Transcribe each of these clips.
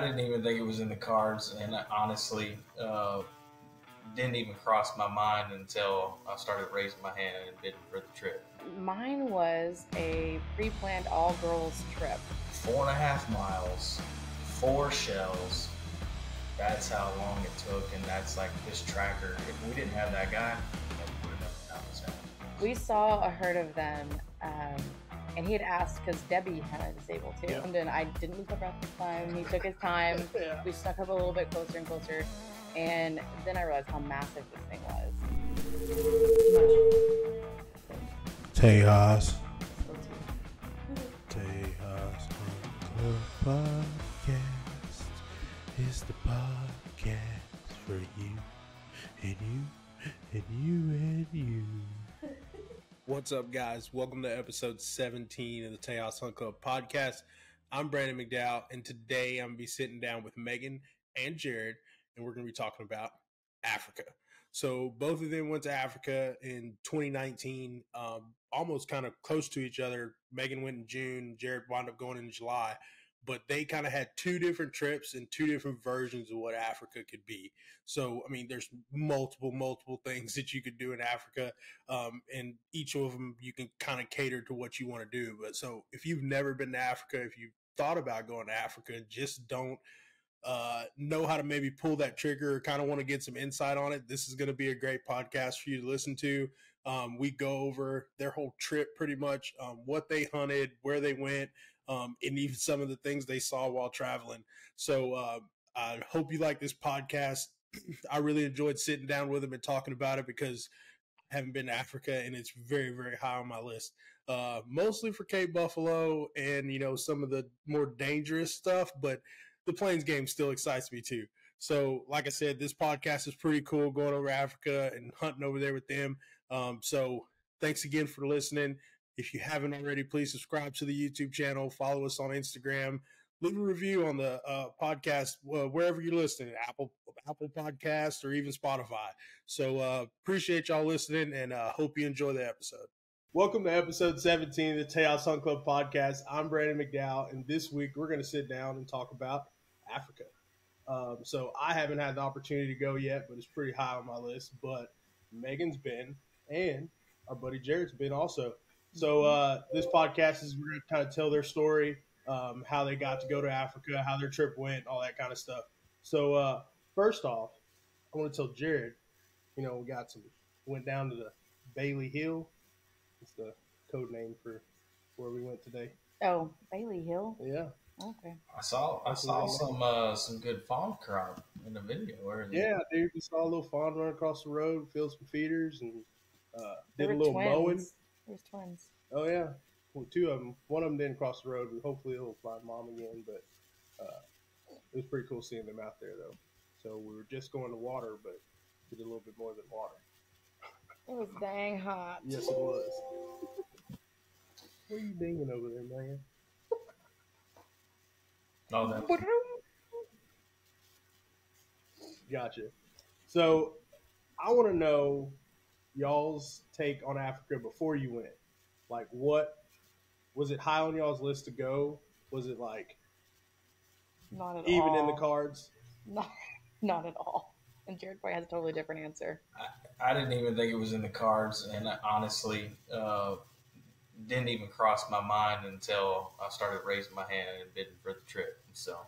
I didn't even think it was in the cards, and I honestly didn't even cross my mind until I started raising my hand and bidding for the trip. Mine was a pre-planned all-girls trip. 4.5 miles, 4 shells. That's how long it took, and that's like this tracker. If we didn't have that guy, we would have never found this out. We saw a herd of them, and he had asked because Debbie hunted a sable too. Yeah. And I didn't lose my breath this time. He took his time. Yeah. We stuck up a little bit closer and closer, and then I realized how massive this thing was. Tejas. Tejas Hunt Club Podcast is the podcast for you and you and you and you. What's up, guys? Welcome to episode 17 of the Tejas Hunt Club Podcast. I'm Brandon McDowell, and today I'm going to be sitting down with Megan and Jared, and we're going to be talking about Africa. So both of them went to Africa in 2019, almost kind of close to each other. Megan went in June, Jared wound up going in July, but they kind of had two different trips and two different versions of what Africa could be. So, I mean, there's multiple things that you could do in Africa, and each of them you can kind of cater to what you want to do. But so if you've never been to Africa, if you've thought about going to Africa and just don't know how to maybe pull that trigger or kind of want to get some insight on it, this is going to be a great podcast for you to listen to. We go over their whole trip pretty much, what they hunted, where they went, and even some of the things they saw while traveling. So I hope you like this podcast. I really enjoyed sitting down with them and talking about it because I haven't been to Africa, and it's very, very high on my list. Mostly for Cape Buffalo and, you know, some of the more dangerous stuff, but the Plains game still excites me too. So like I said, this podcast is pretty cool, going over Africa and hunting over there with them. So thanks again for listening. If you haven't already, please subscribe to the YouTube channel, follow us on Instagram, leave a review on the podcast, wherever you're listening, Apple Podcasts or even Spotify. So appreciate y'all listening, and hope you enjoy the episode. Welcome to episode 17 of the Tejas Hunt Club Podcast. I'm Brandon McDowell, and this week we're going to sit down and talk about Africa. So I haven't had the opportunity to go yet, but it's pretty high on my list. But Megan's been, and our buddy Jared's been also. So this podcast is we're going to kind of tell their story, how they got to go to Africa, how their trip went, all that kind of stuff. So first off, I want to tell Jared, you know, went down to the Bailey Hill. It's the code name for where we went today. Oh, Bailey Hill. Yeah. Okay. I saw some good fawn crop in the video. Yeah, dude, we saw a little fawn run across the road, filled some feeders, and did a little mowing. There's twins. Oh yeah, well, two of them. One of them didn't cross the road, and hopefully he'll find mom again. But it was pretty cool seeing them out there, though. So we were just going to water, but we did a little bit more than water. It was dang hot. Yes, it was. What are you dinging over there, man? Oh, that's... Gotcha. So, I want to know y'all's take on Africa before you went. Like, what was it high on y'all's list to go? Was it like not at even all in the cards? Not at all. And Jared probably has a totally different answer. I didn't even think it was in the cards, and I honestly didn't even cross my mind until I started raising my hand and bidding for the trip. So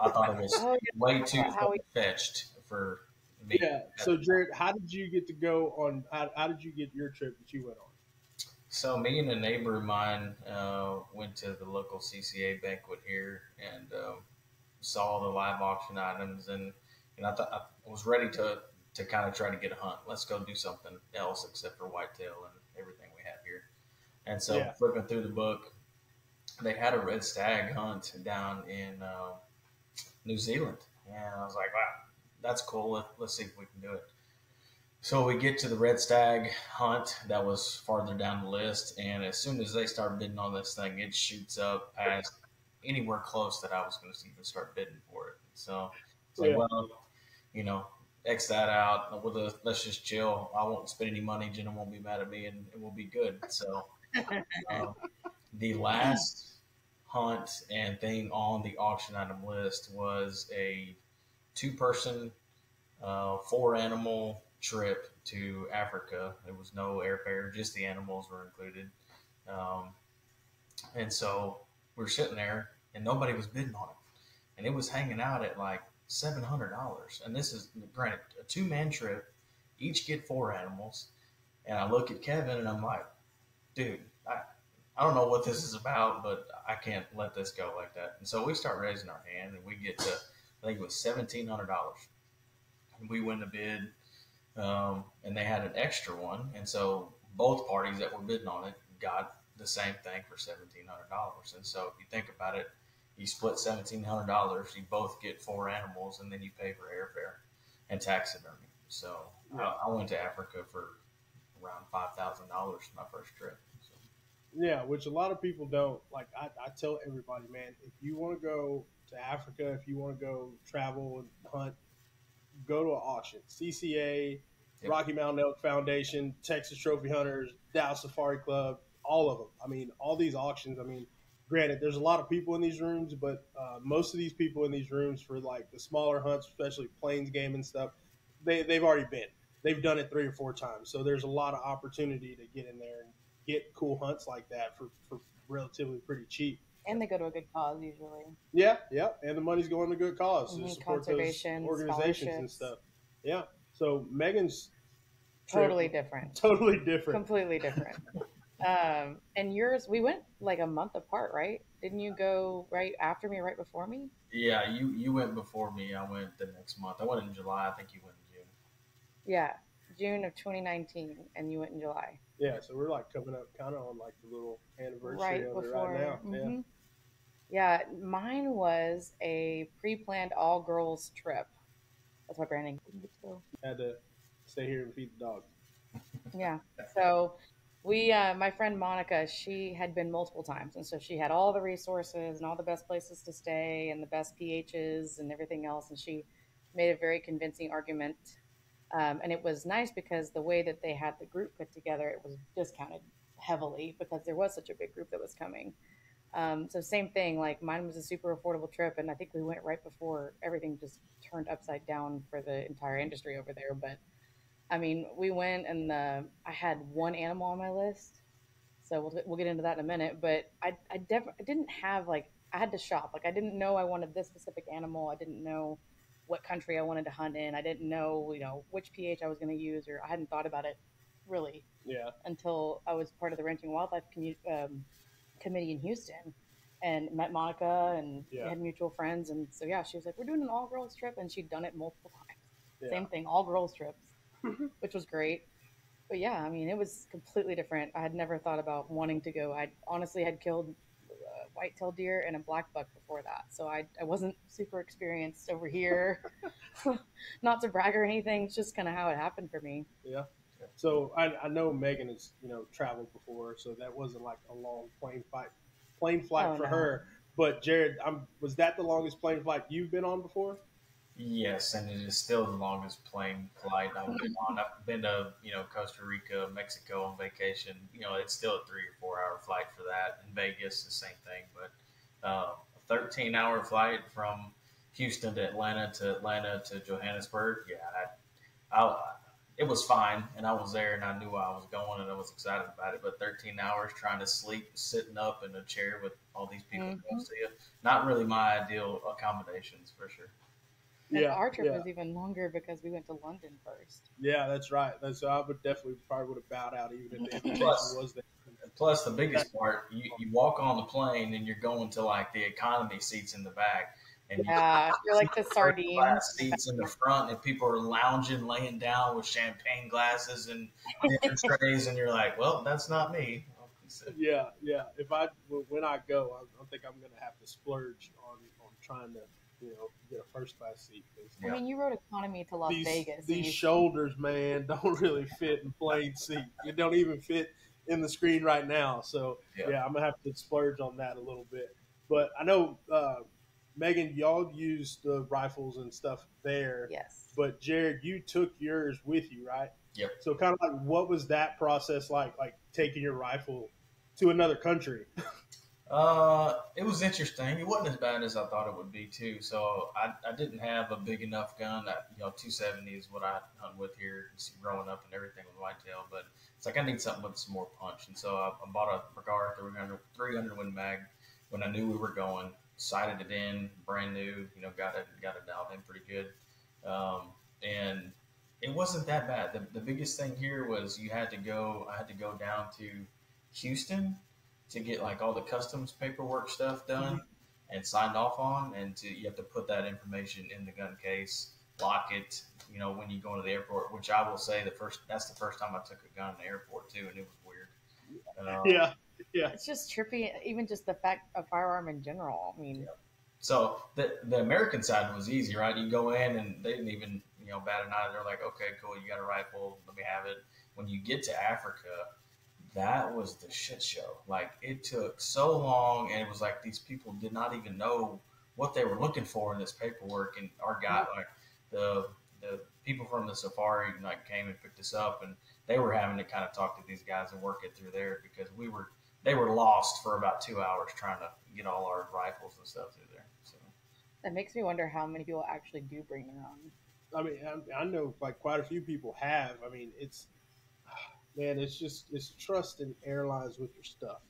I thought it was way too fetched for me. Yeah. So Jared, how did you get to go on? How did you get your trip that you went on? So me and a neighbor of mine went to the local CCA banquet here and saw the live auction items, and I thought I was ready to kind of try to get a hunt. Let's go do something else except for whitetail and everything we have here. And so flipping through the book, they had a red stag hunt down in New Zealand. And I was like, wow, that's cool. Let's see if we can do it. So we get to the red stag hunt that was farther down the list. And as soon as they start bidding on this thing, it shoots up past anywhere close that I was going to even start bidding for it. So it's like, well, you know, X that out. Let's just chill. I won't spend any money. Jenna won't be mad at me, and we'll be good. So the last hunt and thing on the auction item list was a two-person, four-animal trip to Africa. There was no airfare, just the animals were included. And so we're sitting there, and nobody was bidding on it. And it was hanging out at like $700. And this is, granted, a two-man trip. Each get four animals. And I look at Kevin, and I'm like, dude, I don't know what this is about, but I can't let this go like that. And so we start raising our hand, and we get to, I think it was $1,700. And we win the bid, and they had an extra one. And so both parties that were bidding on it got the same thing for $1,700. And so if you think about it, you split $1,700, you both get four animals, and then you pay for airfare and taxidermy. So I went to Africa for around $5,000 my first trip. So. Yeah, which a lot of people don't. Like I tell everybody, man, if you want to go to Africa, if you want to go travel and hunt, go to an auction. CCA, yep. Rocky Mountain Elk Foundation, Texas Trophy Hunters, Dallas Safari Club, all of them. I mean, all these auctions, I mean, granted, there's a lot of people in these rooms, but most of these people in these rooms for like the smaller hunts, especially plains game and stuff, they've already been. They've done it three or four times. So there's a lot of opportunity to get in there and get cool hunts like that for relatively pretty cheap. And they go to a good cause usually. Yeah, yeah. And the money's going to good cause to support those organizations and stuff. Yeah. So Megan's totally different. Totally different. Completely different. And yours, we went like a month apart, right? Didn't you go right after me, right before me? Yeah, you went before me. I went the next month. I went in July. I think you went in June. Yeah, June of 2019, and you went in July. Yeah, so we're like coming up kind of on like the little anniversary right now. Mm-hmm. Yeah. Yeah, mine was a pre-planned all-girls trip. That's why Brandon had to stay here and feed the dog. Yeah, so we, my friend Monica, she had been multiple times, and so she had all the resources and all the best places to stay and the best PHs and everything else, and she made a very convincing argument. And it was nice because the way that they had the group put together, it was discounted heavily because there was such a big group that was coming. So same thing, like mine was a super affordable trip, and I think we went right before everything just turned upside down for the entire industry over there. But I mean, we went, and I had one animal on my list, so we'll get into that in a minute. But I didn't have, like, I had to shop. Like, I didn't know I wanted this specific animal. I didn't know what country I wanted to hunt in. I didn't know, you know, which PH I was going to use, or I hadn't thought about it really. Yeah. Until I was part of the Ranching Wildlife Committee in Houston, and met Monica, and we had mutual friends. And so, yeah, she was like, we're doing an all girls trip. And she'd done it multiple times. Yeah. Same thing, all girls trips. Which was great. But yeah, I mean, it was completely different. I had never thought about wanting to go. I honestly had killed white-tailed deer and a black buck before that. So I wasn't super experienced over here. Not to brag or anything. It's just kind of how it happened for me. Yeah. So I know Megan has, you know, traveled before, so that wasn't like a long plane flight for her. But Jared, was that the longest plane flight you've been on before? Yes, and it is still the longest plane flight I've been on. I've been to, you know, Costa Rica, Mexico on vacation. You know, it's still a 3 or 4 hour flight for that. In Vegas, the same thing. But a 13-hour flight from Houston to Atlanta to Johannesburg, yeah, it was fine. And I was there, and I knew I was going, and I was excited about it. But 13 hours trying to sleep, sitting up in a chair with all these people next to you, not really my ideal accommodations for sure. And our trip was even longer because we went to London first. Yeah, that's right. So I would probably would have bowed out even if the invitation was there. Plus, the biggest part, you walk on the plane and you're going to like the economy seats in the back, and you're like the sardines. Glass seats in the front, and people are lounging, laying down with champagne glasses and dinner trays, and you're like, well, that's not me. Yeah, yeah. When I go, I think I'm going to have to splurge on trying to, you know, get a first class seat. I mean, you rode economy to Las Vegas. These shoulders, man, don't really fit in plain seat. It don't even fit in the screen right now. So yeah, I'm gonna have to splurge on that a little bit. But I know, Megan, y'all used the rifles and stuff there. Yes. But Jared, you took yours with you, right? Yep. So kind of like, what was that process like taking your rifle to another country? It was interesting. It wasn't as bad as I thought it would be too. So I didn't have a big enough gun. 270 is what I hunt with here growing up and everything with whitetail. But it's like I need something with some more punch. And so I bought a Regard 300 Win Mag when I knew we were going. Sighted it in, brand new. Got it dialed in pretty good. And it wasn't that bad. The biggest thing here was I had to go down to Houston to get like all the customs paperwork stuff done and signed off on, and you have to put that information in the gun case, lock it, when you go to the airport, which I will say that's the first time I took a gun in the airport too. And it was weird. Yeah. It's just trippy. Even just the fact of firearm in general. So the American side was easy, right? You go in and they didn't even, bat an eye. They're like, okay, cool. You got a rifle. Let me have it. When you get to Africa, that was the shit show. Like, it took so long, and it was like these people did not even know what they were looking for in this paperwork. And our guy, the people from the safari, came and picked us up, and they were having to kind of talk to these guys and work it through there because they were lost for about 2 hours trying to get all our rifles and stuff through there. So that makes me wonder how many people actually do bring their own. I mean, I know like quite a few people have. I mean, it's trust in airlines with your stuff.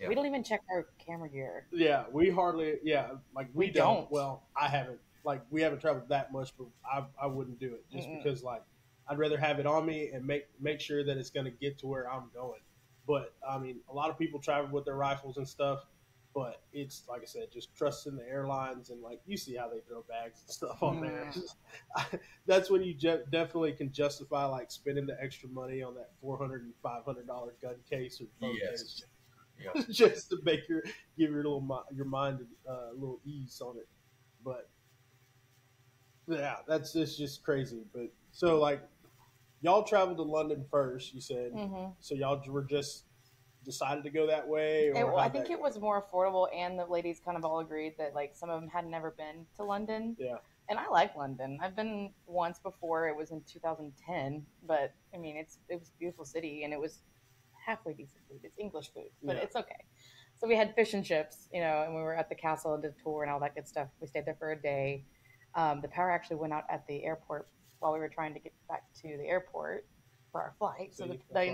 Yeah. We don't even check our camera gear. Yeah, we hardly. Yeah, like we don't. Well, I haven't. Like we haven't traveled that much, but I wouldn't do it just because I'd rather have it on me and make sure that it's going to get to where I'm going. But I mean, a lot of people travel with their rifles and stuff, but it's like I said, just trust in the airlines and like you see how they throw bags and stuff on there. That's when you definitely can justify like spending the extra money on that $400 and $500 gun case or phone case just to make give your little mind a little ease on it. But yeah, it's just crazy. But so like. Y'all traveled to London first, you said. So y'all were just decided to go that way? I think it was more affordable, and the ladies kind of all agreed that, like, some of them had never been to London. Yeah. And I like London. I've been once before. It was in 2010. But, I mean, it was a beautiful city, and it was halfway decent food. It's English food, but it's okay. So we had fish and chips, and we were at the castle and did a tour and all that good stuff. We stayed there for a day. The power actually went out at the airport while we were trying to get back to the airport for our flight. So that's why I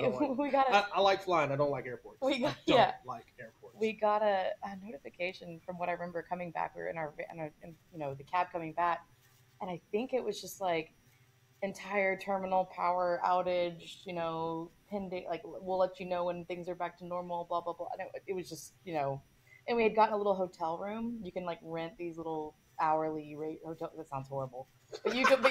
don't like flying. I like flying. I don't like airports. We got a notification from what I remember coming back. We were in the cab coming back. And I think it was just like entire terminal power outage, pending, like we'll let you know when things are back to normal, blah, blah, blah. And it was just, and we had gotten a little hotel room. You can like rent these little hourly rate hotel. That sounds horrible, but you can.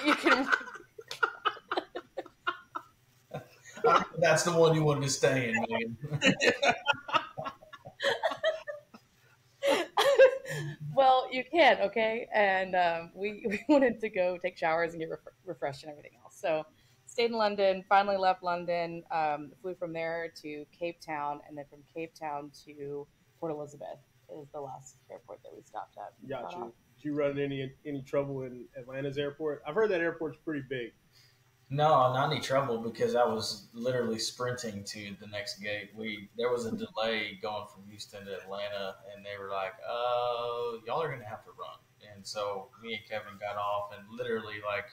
That's the one you wanted to stay in, man. Well, you can, okay. And we wanted to go take showers and get refreshed and everything else. So stayed in London. Finally left London. Flew from there to Cape Town, and then from Cape Town to Port Elizabeth is the last airport that we stopped at. Gotcha. Did you run any trouble in Atlanta's airport? I've heard that airport's pretty big. No, not any trouble because I was literally sprinting to the next gate. There was a delay going from Houston to Atlanta, and they were like, y'all are going to have to run. And so me and Kevin got off and literally like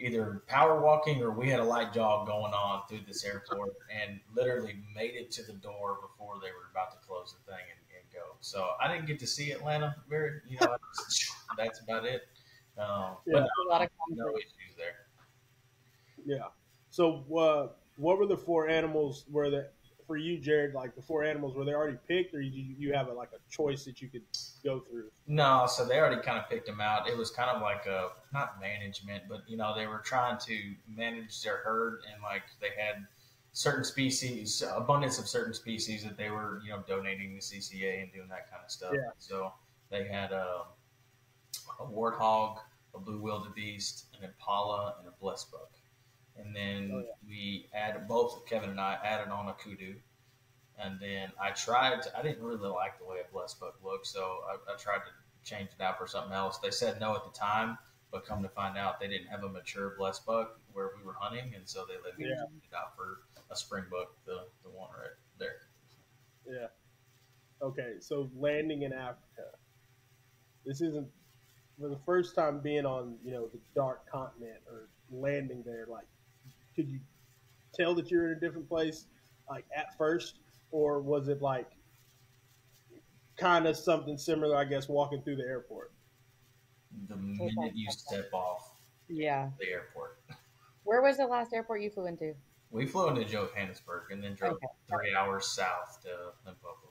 either power walking or we had a light jog going on through this airport and literally made it to the door before they were about to close the thing and go. So I didn't get to see Atlanta very, that's about it. But no issues there. Yeah. So what were the four animals for you, Jared, like the four animals, were they already picked or you have a choice that you could go through? No, so they already kind of picked them out. It was kind of like a, not management, but, they were trying to manage their herd and like they had certain species, abundance of certain species that they were, donating to CCA and doing that kind of stuff. Yeah. So they had a warthog, a blue wildebeest, an impala, and a blessed buck. And then we added, both Kevin and I added on a kudu. And then I didn't really like the way a blessed buck looked, so I tried to change it out for something else. They said no at the time, but come to find out they didn't have a mature blessed buck where we were hunting, and so they let me change it out for a spring buck, the one right there. Yeah. Okay, so landing in Africa. This isn't for the first time being on, you know, the dark continent or landing there. Like, could you tell that you're in a different place, like at first, or was it like kind of something similar? I guess walking through the airport. The minute you step off, yeah, the airport. Where was the last airport you flew into? We flew into Johannesburg and then drove 3 hours south to Limpopo.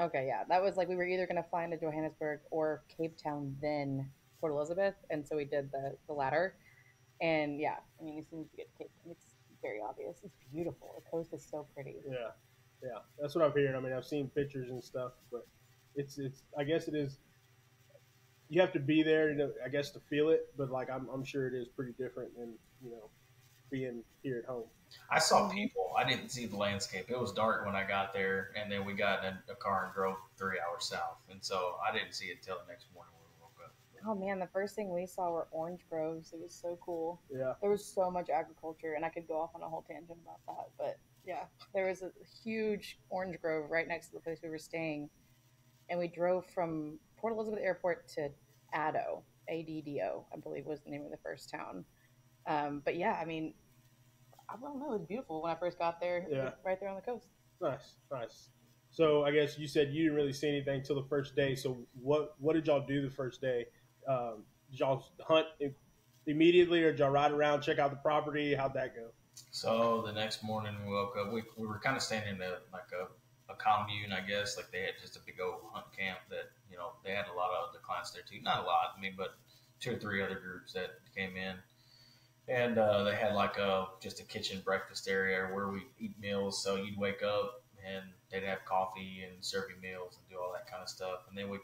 Okay, yeah. That was like we were either going to fly into Johannesburg or Cape Town, then Port Elizabeth. And so we did the latter. And yeah, I mean, as soon as you get to Cape Town, it's very obvious. It's beautiful. The coast is so pretty. Yeah, yeah. That's what I'm hearing. I mean, I've seen pictures and stuff, but it's I guess it is. You have to be there, you know, I guess, to feel it. But like, I'm sure it is pretty different than, you know, being here at home. I saw people. I didn't see the landscape. It was dark when I got there, and then we got in a car and drove 3 hours south. And so I didn't see it till the next morning when we woke up. Oh, man, the first thing we saw were orange groves. It was so cool. Yeah. There was so much agriculture, and I could go off on a whole tangent about that. But, yeah, there was a huge orange grove right next to the place we were staying. And we drove from Port Elizabeth Airport to Addo, A-D-D-O, I believe was the name of the first town. But yeah, I mean, I don't know. It was beautiful when I first got there, yeah. Right there on the coast. Nice, nice. So I guess you said you didn't really see anything till the first day. So what did y'all do the first day? Did y'all hunt immediately or did y'all ride around, check out the property? How'd that go? So the next morning we woke up, we were kind of standing in like a commune, I guess. Like they had just a big old hunt camp that, you know, they had a lot of other clients there too. Not a lot, I mean, but 2 or 3 other groups that came in. And they had like just a kitchen breakfast area where we eat meals. So you'd wake up and they'd have coffee and serve you meals and do all that kind of stuff. And then we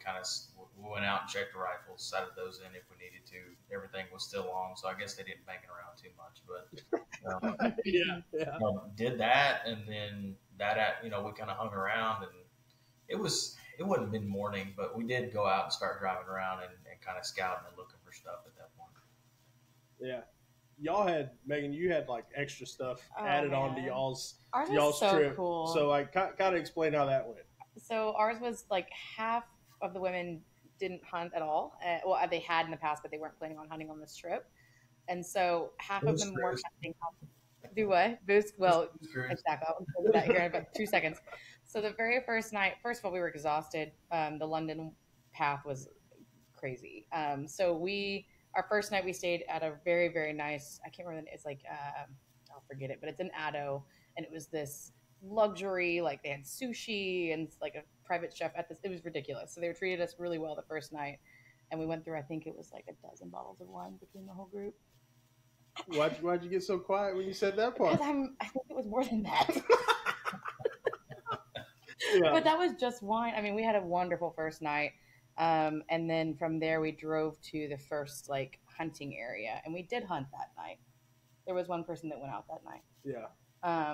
went out and checked the rifles, sighted those in if we needed to. Everything was still on, so I guess they didn't bang it around too much. But yeah. Did that, and then that, you know, we kind of hung around, and it wouldn't have been morning, but we did go out and start driving around and kind of scouting and looking for stuff at that point. Yeah. Y'all had, Megan, you had like extra stuff added on to y'all's so trip. Cool. So like kind of explain how that went. So ours was like half of the women didn't hunt at all. Well, they had in the past, but they weren't planning on hunting on this trip. And so half of them were hunting. Do what? Boost? Well, exactly. I'll do that here in about 2 seconds. So the very first night, first of all, we were exhausted. The London path was crazy. So our first night we stayed at a very, very nice, I can't remember, it's like, I'll forget it, but it's in Addo. And it was this luxury, like they had sushi and like a private chef at this. It was ridiculous. So they treated us really well the first night. And we went through, I think it was like 12 bottles of wine between the whole group. Why'd you get so quiet when you said that part? Because I think it was more than that. Yeah. But that was just wine. I mean, we had a wonderful first night. And then from there we drove to the first like hunting area, and we did hunt that night. There was one person that went out that night. Yeah.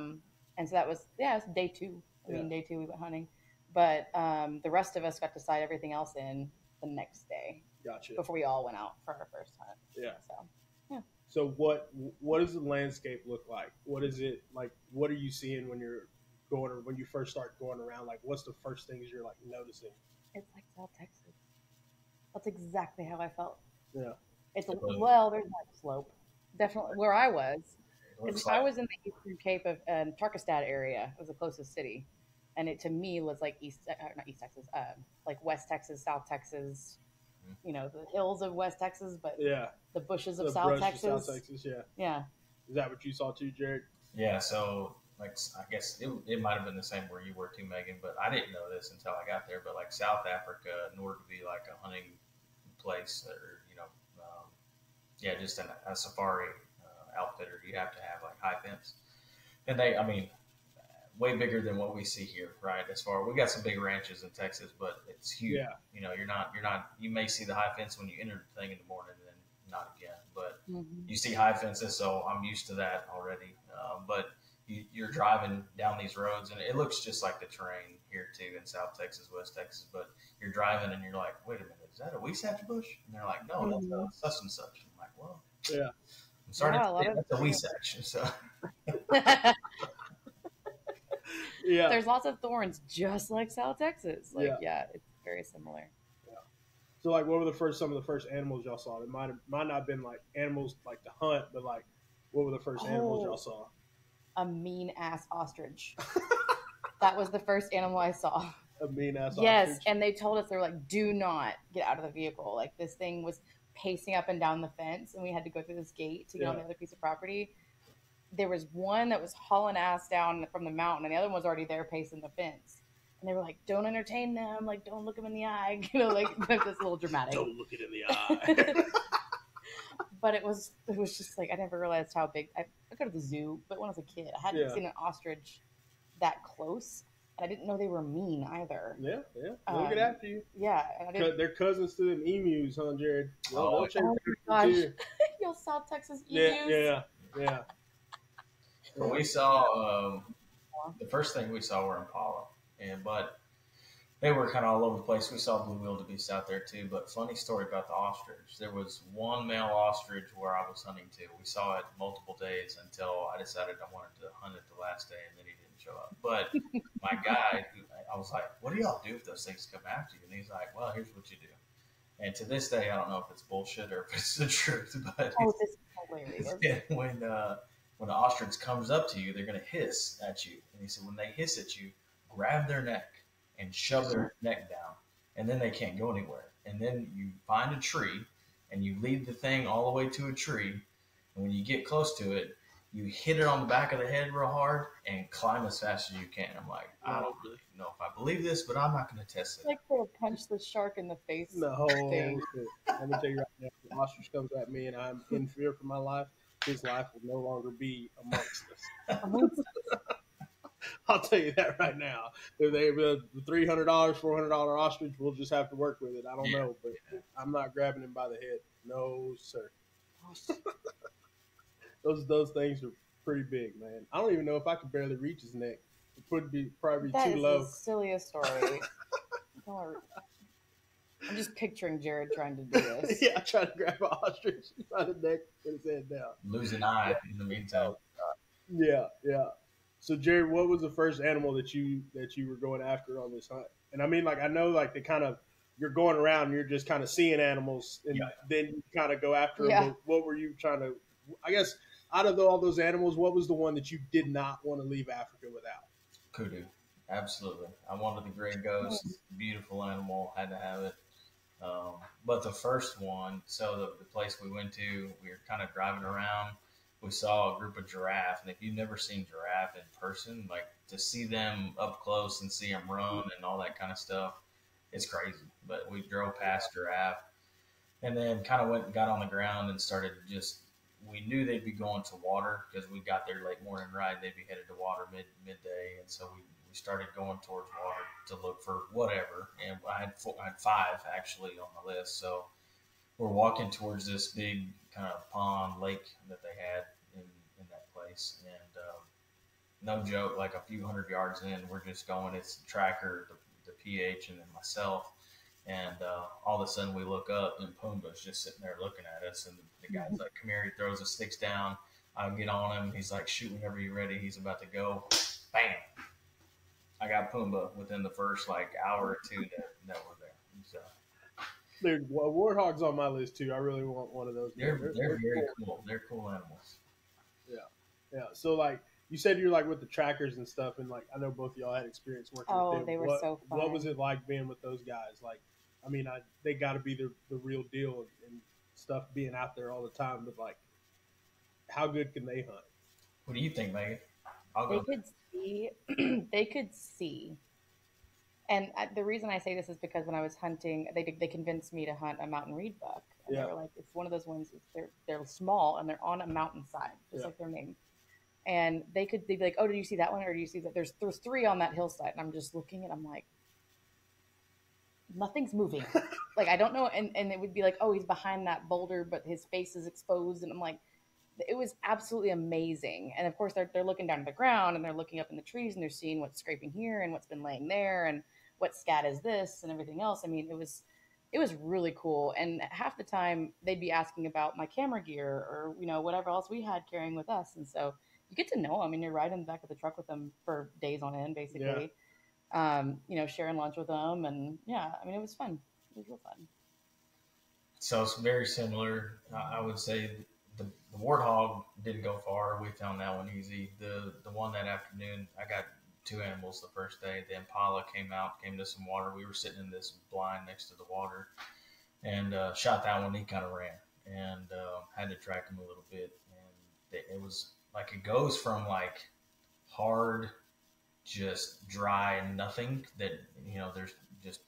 And so that was, yeah, it was day two. Day two we went hunting, but, the rest of us got to sight everything else in the next day. Gotcha. Before we all went out for our first hunt. Yeah. So, yeah. So what does the landscape look like? What is it like? What are you seeing when you're going, or when you first start going around? Like, what's the first things you're like noticing? It's like South Texas. That's exactly how I felt. Yeah. It's there's that slope. Definitely where I was. I was in the Eastern Cape of Tarkestad area. It was the closest city. And it to me was like West Texas, South Texas, you know, the hills of West Texas, but yeah, the bushes of South Texas. Of South Texas. Yeah. Yeah. Is that what you saw too, Jared? Yeah. So like, I guess it might have been the same where you were too, Megan, but I didn't know this until I got there. But like South Africa, in order to be like a hunting place or, you know, just a safari outfitter, you have to have like high fence. And they, I mean, way bigger than what we see here, right? As far, we got some big ranches in Texas, but it's huge. Yeah. You know, you may see the high fence when you enter the thing in the morning, and then not again. But you see high fences, so I'm used to that already. But you're driving down these roads, and it looks just like the terrain here too in South Texas, West Texas, but you're driving and you're like, wait a minute, is that a Weisatch bush? And they're like, no, that's such and such. I'm like, well, yeah, I'm starting to think that's a Weisatch. So Yeah. There's lots of thorns, just like South Texas. Like, yeah it's very similar. Yeah. So, like, what were some of the first animals y'all saw? It might not have been, like, animals, like, to hunt, but, like, what were the first animals y'all saw? A mean-ass ostrich. That was the first animal I saw. A mean-ass ostrich? Yes, and they told us, they were like, do not get out of the vehicle. Like, this thing was pacing up and down the fence, and we had to go through this gate to get on the other piece of property. There was one that was hauling ass down from the mountain, and the other one was already there pacing the fence. And they were like, don't entertain them. Like, don't look them in the eye. You know, like, that's a little dramatic. Don't look it in the eye. But it was just like, I never realized how big. I go to the zoo, but when I was a kid, I hadn't seen an ostrich that close. And I didn't know they were mean either. Yeah, yeah. They'll get after you. Yeah. And they're cousins to them emus, huh, Jared? Oh my gosh. Yo, South Texas emus. Yeah. But we saw, the first thing we saw were impala, but they were kind of all over the place. We saw blue wildebeest out there too, but funny story about the ostrich. There was one male ostrich where I was hunting too. We saw it multiple days until I decided I wanted to hunt it the last day, and then he didn't show up. But my guy, I was like, what do y'all do if those things come after you? And he's like, well, here's what you do. And to this day, I don't know if it's bullshit or if it's the truth, but this is hilarious. When an ostrich comes up to you, they're going to hiss at you. And he said, when they hiss at you, grab their neck and shove their neck down. And then they can't go anywhere. And then you find a tree and you lead the thing all the way to a tree. And when you get close to it, you hit it on the back of the head real hard and climb as fast as you can. I'm like, I don't really know if I believe this, but I'm not going to test it. It's like they'll punch the shark in the face. The whole thing. Let me tell you right now, if an ostrich comes at me and I'm in fear for my life, his life will no longer be amongst us. I'll tell you that right now. If they the $300, $400 ostrich, we'll just have to work with it. I don't know, but I'm not grabbing him by the head. No, sir. Those things are pretty big, man. I don't even know if I could barely reach his neck. It would be probably too low. That is the silliest story. I'm just picturing Jared trying to do this. I try to grab an ostrich by the neck, put his head down. Lose an eye in the meantime. Yeah. So, Jared, what was the first animal that you were going after on this hunt? And I mean, like, I know, like, they kind of, you're going around and you're just kind of seeing animals, and then you kind of go after them. Yeah. What were you trying to, I guess, out of all those animals, what was the one that you did not want to leave Africa without? Kudu. Absolutely. I wanted the gray ghost. Beautiful animal. Had to have it. But the first one, so the place we went to, we were kind of driving around. We saw a group of giraffe, and if you've never seen giraffe in person, like to see them up close and see them run and all that kind of stuff, it's crazy. But we drove past giraffe, and then kind of went and got on the ground and started just. We knew they'd be going to water because we got their late morning ride. They'd be headed to water midday, and so we started going towards water to look for whatever. And I had five actually on the list. So we're walking towards this big kind of pond lake that they had in that place. And no joke, like a few hundred yards in, we're just going, it's the tracker, the PH, and then myself. And all of a sudden we look up and Pumbaa's just sitting there looking at us. And the guy's like, come here, he throws his sticks down. I get on him. He's like, shoot whenever you're ready. He's about to go. Bam. I got Pumbaa within the first like hour or two that were there. So, dude, warthogs on my list too. I really want one of those. They're very cool. They're cool animals. Yeah. So like you said, you're like with the trackers and stuff, and like I know both of y'all had experience working with them. They were so fun. What was it like being with those guys? Like, I mean, they got to be the real deal and stuff, being out there all the time. But like, how good can they hunt? What do you think, Megan? They could see. And the reason I say this is because when I was hunting, they convinced me to hunt a mountain reed buck. And they were like, it's one of those ones, they're small and they're on a mountainside, just like their name. And they'd be like, oh, did you see that one? Or do you see that? There's three on that hillside. And I'm just looking and I'm like, nothing's moving. Like, I don't know. And it would be like, oh, he's behind that boulder, but his face is exposed. And I'm like, it was absolutely amazing. And of course they're looking down to the ground and they're looking up in the trees and they're seeing what's scraping here and what's been laying there and what scat is this and everything else. I mean, it was really cool. And half the time they'd be asking about my camera gear or, you know, whatever else we had carrying with us. And so you get to know them, and you're riding the back of the truck with them for days on end, basically. Yeah. You know, sharing lunch with them, and yeah, I mean, it was fun. It was real fun. So it's very similar. I would say the warthog didn't go far. We found that one easy. The one that afternoon, I got 2 animals the first day. The impala came out, came to some water. We were sitting in this blind next to the water, and shot that one. He kind of ran, and had to track him a little bit. And it was like, it goes from like hard, just dry nothing that, you know, there's just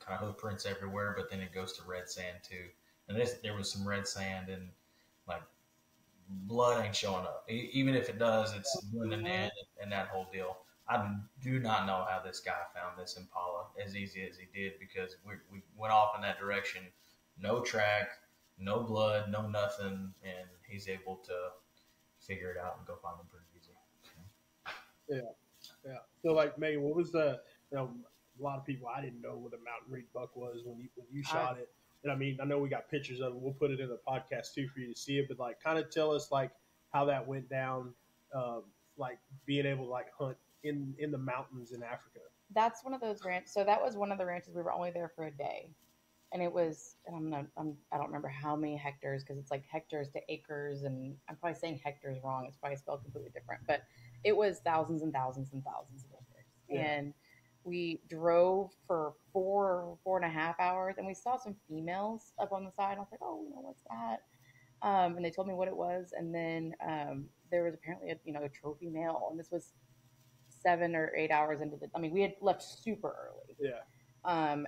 kind of hoof prints everywhere, but then it goes to red sand too. And there was some red sand, and like blood ain't showing up. Even if it does, it's blending in and that whole deal. I do not know how this guy found this impala as easy as he did, because we went off in that direction, no track, no blood, no nothing, and he's able to figure it out and go find them pretty easy. Yeah, yeah. So, like, Megan, what was the, you know, a lot of people, I didn't know what a mountain reed buck was when you shot it. And I mean, I know we got pictures of it. We'll put it in the podcast too for you to see it. But like, kind of tell us like how that went down, like being able to like hunt in the mountains in Africa. That's one of those ranches. So that was one of the ranches. We were only there for a day, and it was, and I don't remember how many hectares, because it's like hectares to acres, and I'm probably saying hectares wrong. It's probably spelled completely different, but it was thousands and thousands and thousands of acres. Yeah. And we drove for 4.5 hours, and we saw some females up on the side. I was like, oh, you know, what's that? And they told me what it was. And then there was apparently a trophy male, and this was 7 or 8 hours into the, I mean, we had left super early. Yeah.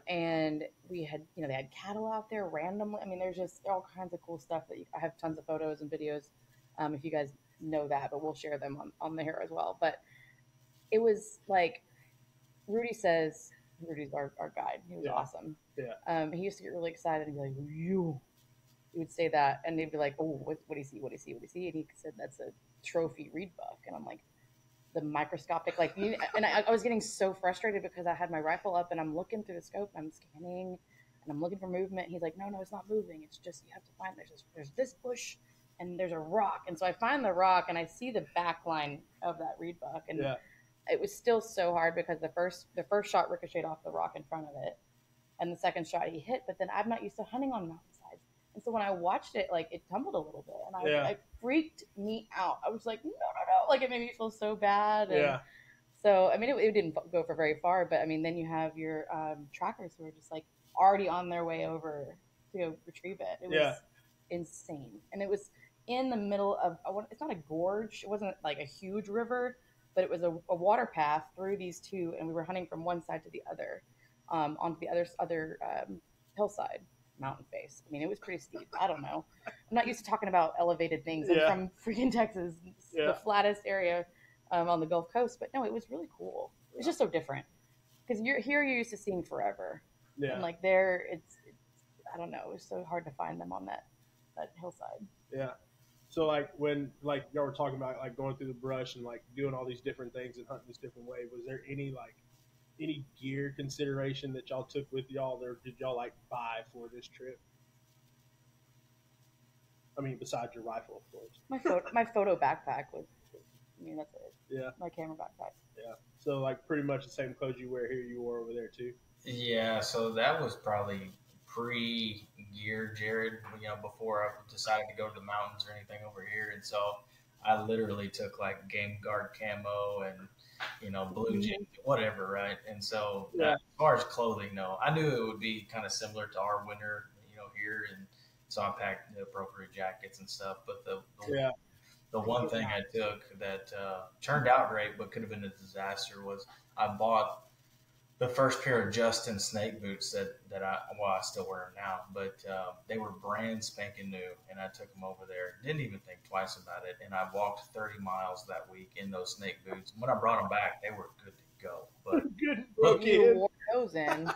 And we had, you know, they had cattle out there randomly. I mean, there's just all kinds of cool stuff that I have tons of photos and videos. If you guys know that, but we'll share them on the hair as well. But it was like, Rudy says, Rudy's our guide. He was awesome. Yeah. He used to get really excited and be like, "You," he would say that, and they'd be like, "Oh, what do you see? What do you see? What do you see?" And he said, "That's a trophy reed buck." And I'm like, the microscopic, like, and I was getting so frustrated because I had my rifle up and I'm looking through the scope, and I'm scanning, and I'm looking for movement. And he's like, "No, it's not moving. It's just, you have to find there's this bush, and there's a rock." And so I find the rock, and I see the back line of that reed buck, and. Yeah. It was still so hard because the first shot ricocheted off the rock in front of it, and the second shot he hit. But then I'm not used to hunting on mountainsides, and so when I watched it, like, it tumbled a little bit, and it freaked me out. I was like, no, like, it made me feel so bad. And so I mean, it didn't go for very far, but I mean, then you have your trackers who are just like already on their way over to go retrieve it. It was insane, and it was in the middle of it's not a gorge. It wasn't like a huge river. But it was a water path through these two, and we were hunting from one side to the other, onto the other hillside, mountain face. I mean, it was pretty steep. I don't know. I'm not used to talking about elevated things. I'm from freaking Texas, the flattest area on the Gulf Coast. But no, it was really cool. Yeah. It's just so different because you're used to seeing forever, and like there, it's I don't know. It was so hard to find them on that hillside. Yeah. So, like, when, like, y'all were talking about, like, going through the brush and, like, doing all these different things and hunting this different way, was there any, like, any gear consideration that y'all took with y'all, or did y'all, like, buy for this trip? I mean, besides your rifle, of course. My photo backpack was, I mean, that's it. Yeah. My camera backpack. Yeah. So, like, pretty much the same clothes you wear here you wore over there, too? Yeah, so that was probably pre-gear, Jared, you know, before I decided to go to the mountains or anything over here. And so I literally took like game guard camo and, you know, blue jeans, whatever, right? And so as far as clothing, no, I knew it would be kind of similar to our winter, you know, here. And so I packed the appropriate jackets and stuff. But the one thing I took that turned out great but could have been a disaster was I bought the first pair of Justin snake boots that I still wear them now, but they were brand spanking new, and I took them over there. Didn't even think twice about it, and I walked 30 miles that week in those snake boots. When I brought them back, they were good to go. But you wore those in. Yeah,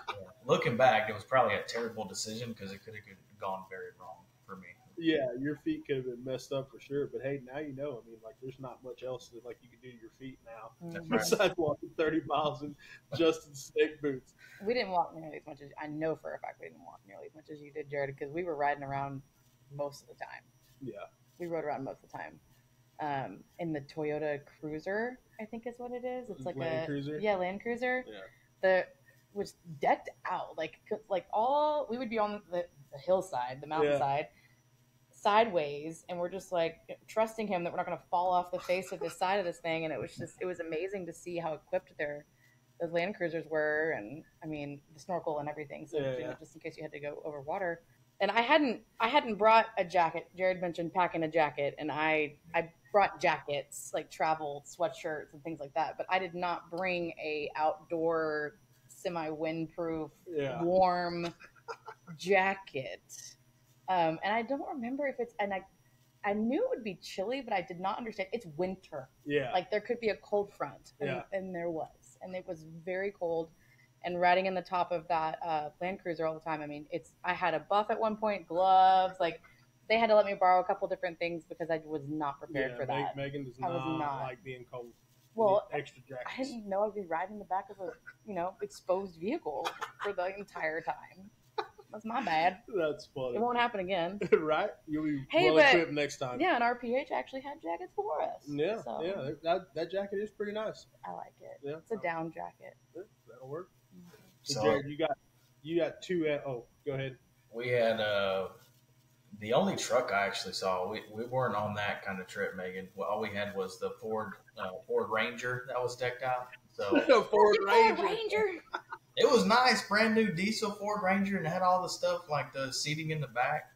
looking back, it was probably a terrible decision because it could have gone very wrong for me. Yeah, your feet could have been messed up for sure. But hey, now you know. I mean, like, there's not much else that like you can do to your feet now. That's right. Besides walking 30 miles in Justin snake boots. We didn't walk nearly as much as I know for a fact. We didn't walk nearly as much as you did, Jared, because we were riding around most of the time. Yeah, we rode around most of the time. in the Toyota Cruiser, I think is what it is. It's like Land Cruiser? Yeah, Land Cruiser. Yeah. The was decked out like all we would be on the hillside, the mountainside, sideways, and we're just like trusting him that we're not going to fall off the face of the side of this thing. And it was amazing to see how equipped those Land Cruisers were, and I mean the snorkel and everything. So just in case you had to go over water. And I hadn't brought a jacket. Jared mentioned packing a jacket, and I brought jackets, like travel sweatshirts and things like that, but I did not bring a outdoor semi-windproof warm jacket. And I don't remember if it's, and I knew it would be chilly, but I did not understand. It's winter. Yeah. Like there could be a cold front, and there was, and it was very cold. And riding in the top of that Land Cruiser all the time. I mean, I had a buff at one point, gloves. Like, they had to let me borrow a couple different things because I was not prepared for that. Megan does not like being cold. Well, extra jackets. I didn't know I'd be riding in the back of a, exposed vehicle for the entire time. That's my bad. That's funny. It won't happen again. Right? You'll be well equipped next time. Yeah, and RPH actually had jackets for us. Yeah, so. Yeah. That jacket is pretty nice. I like it. Yeah, it's a down jacket. Yeah, that'll work. So Jared, you got two. Go ahead. We had the only truck I actually saw. We weren't on that kind of trip, Megan. Well, all we had was the Ford Ranger that was decked out. So Ford Ranger. It was nice, brand new diesel Ford Ranger, and it had all the stuff like the seating in the back.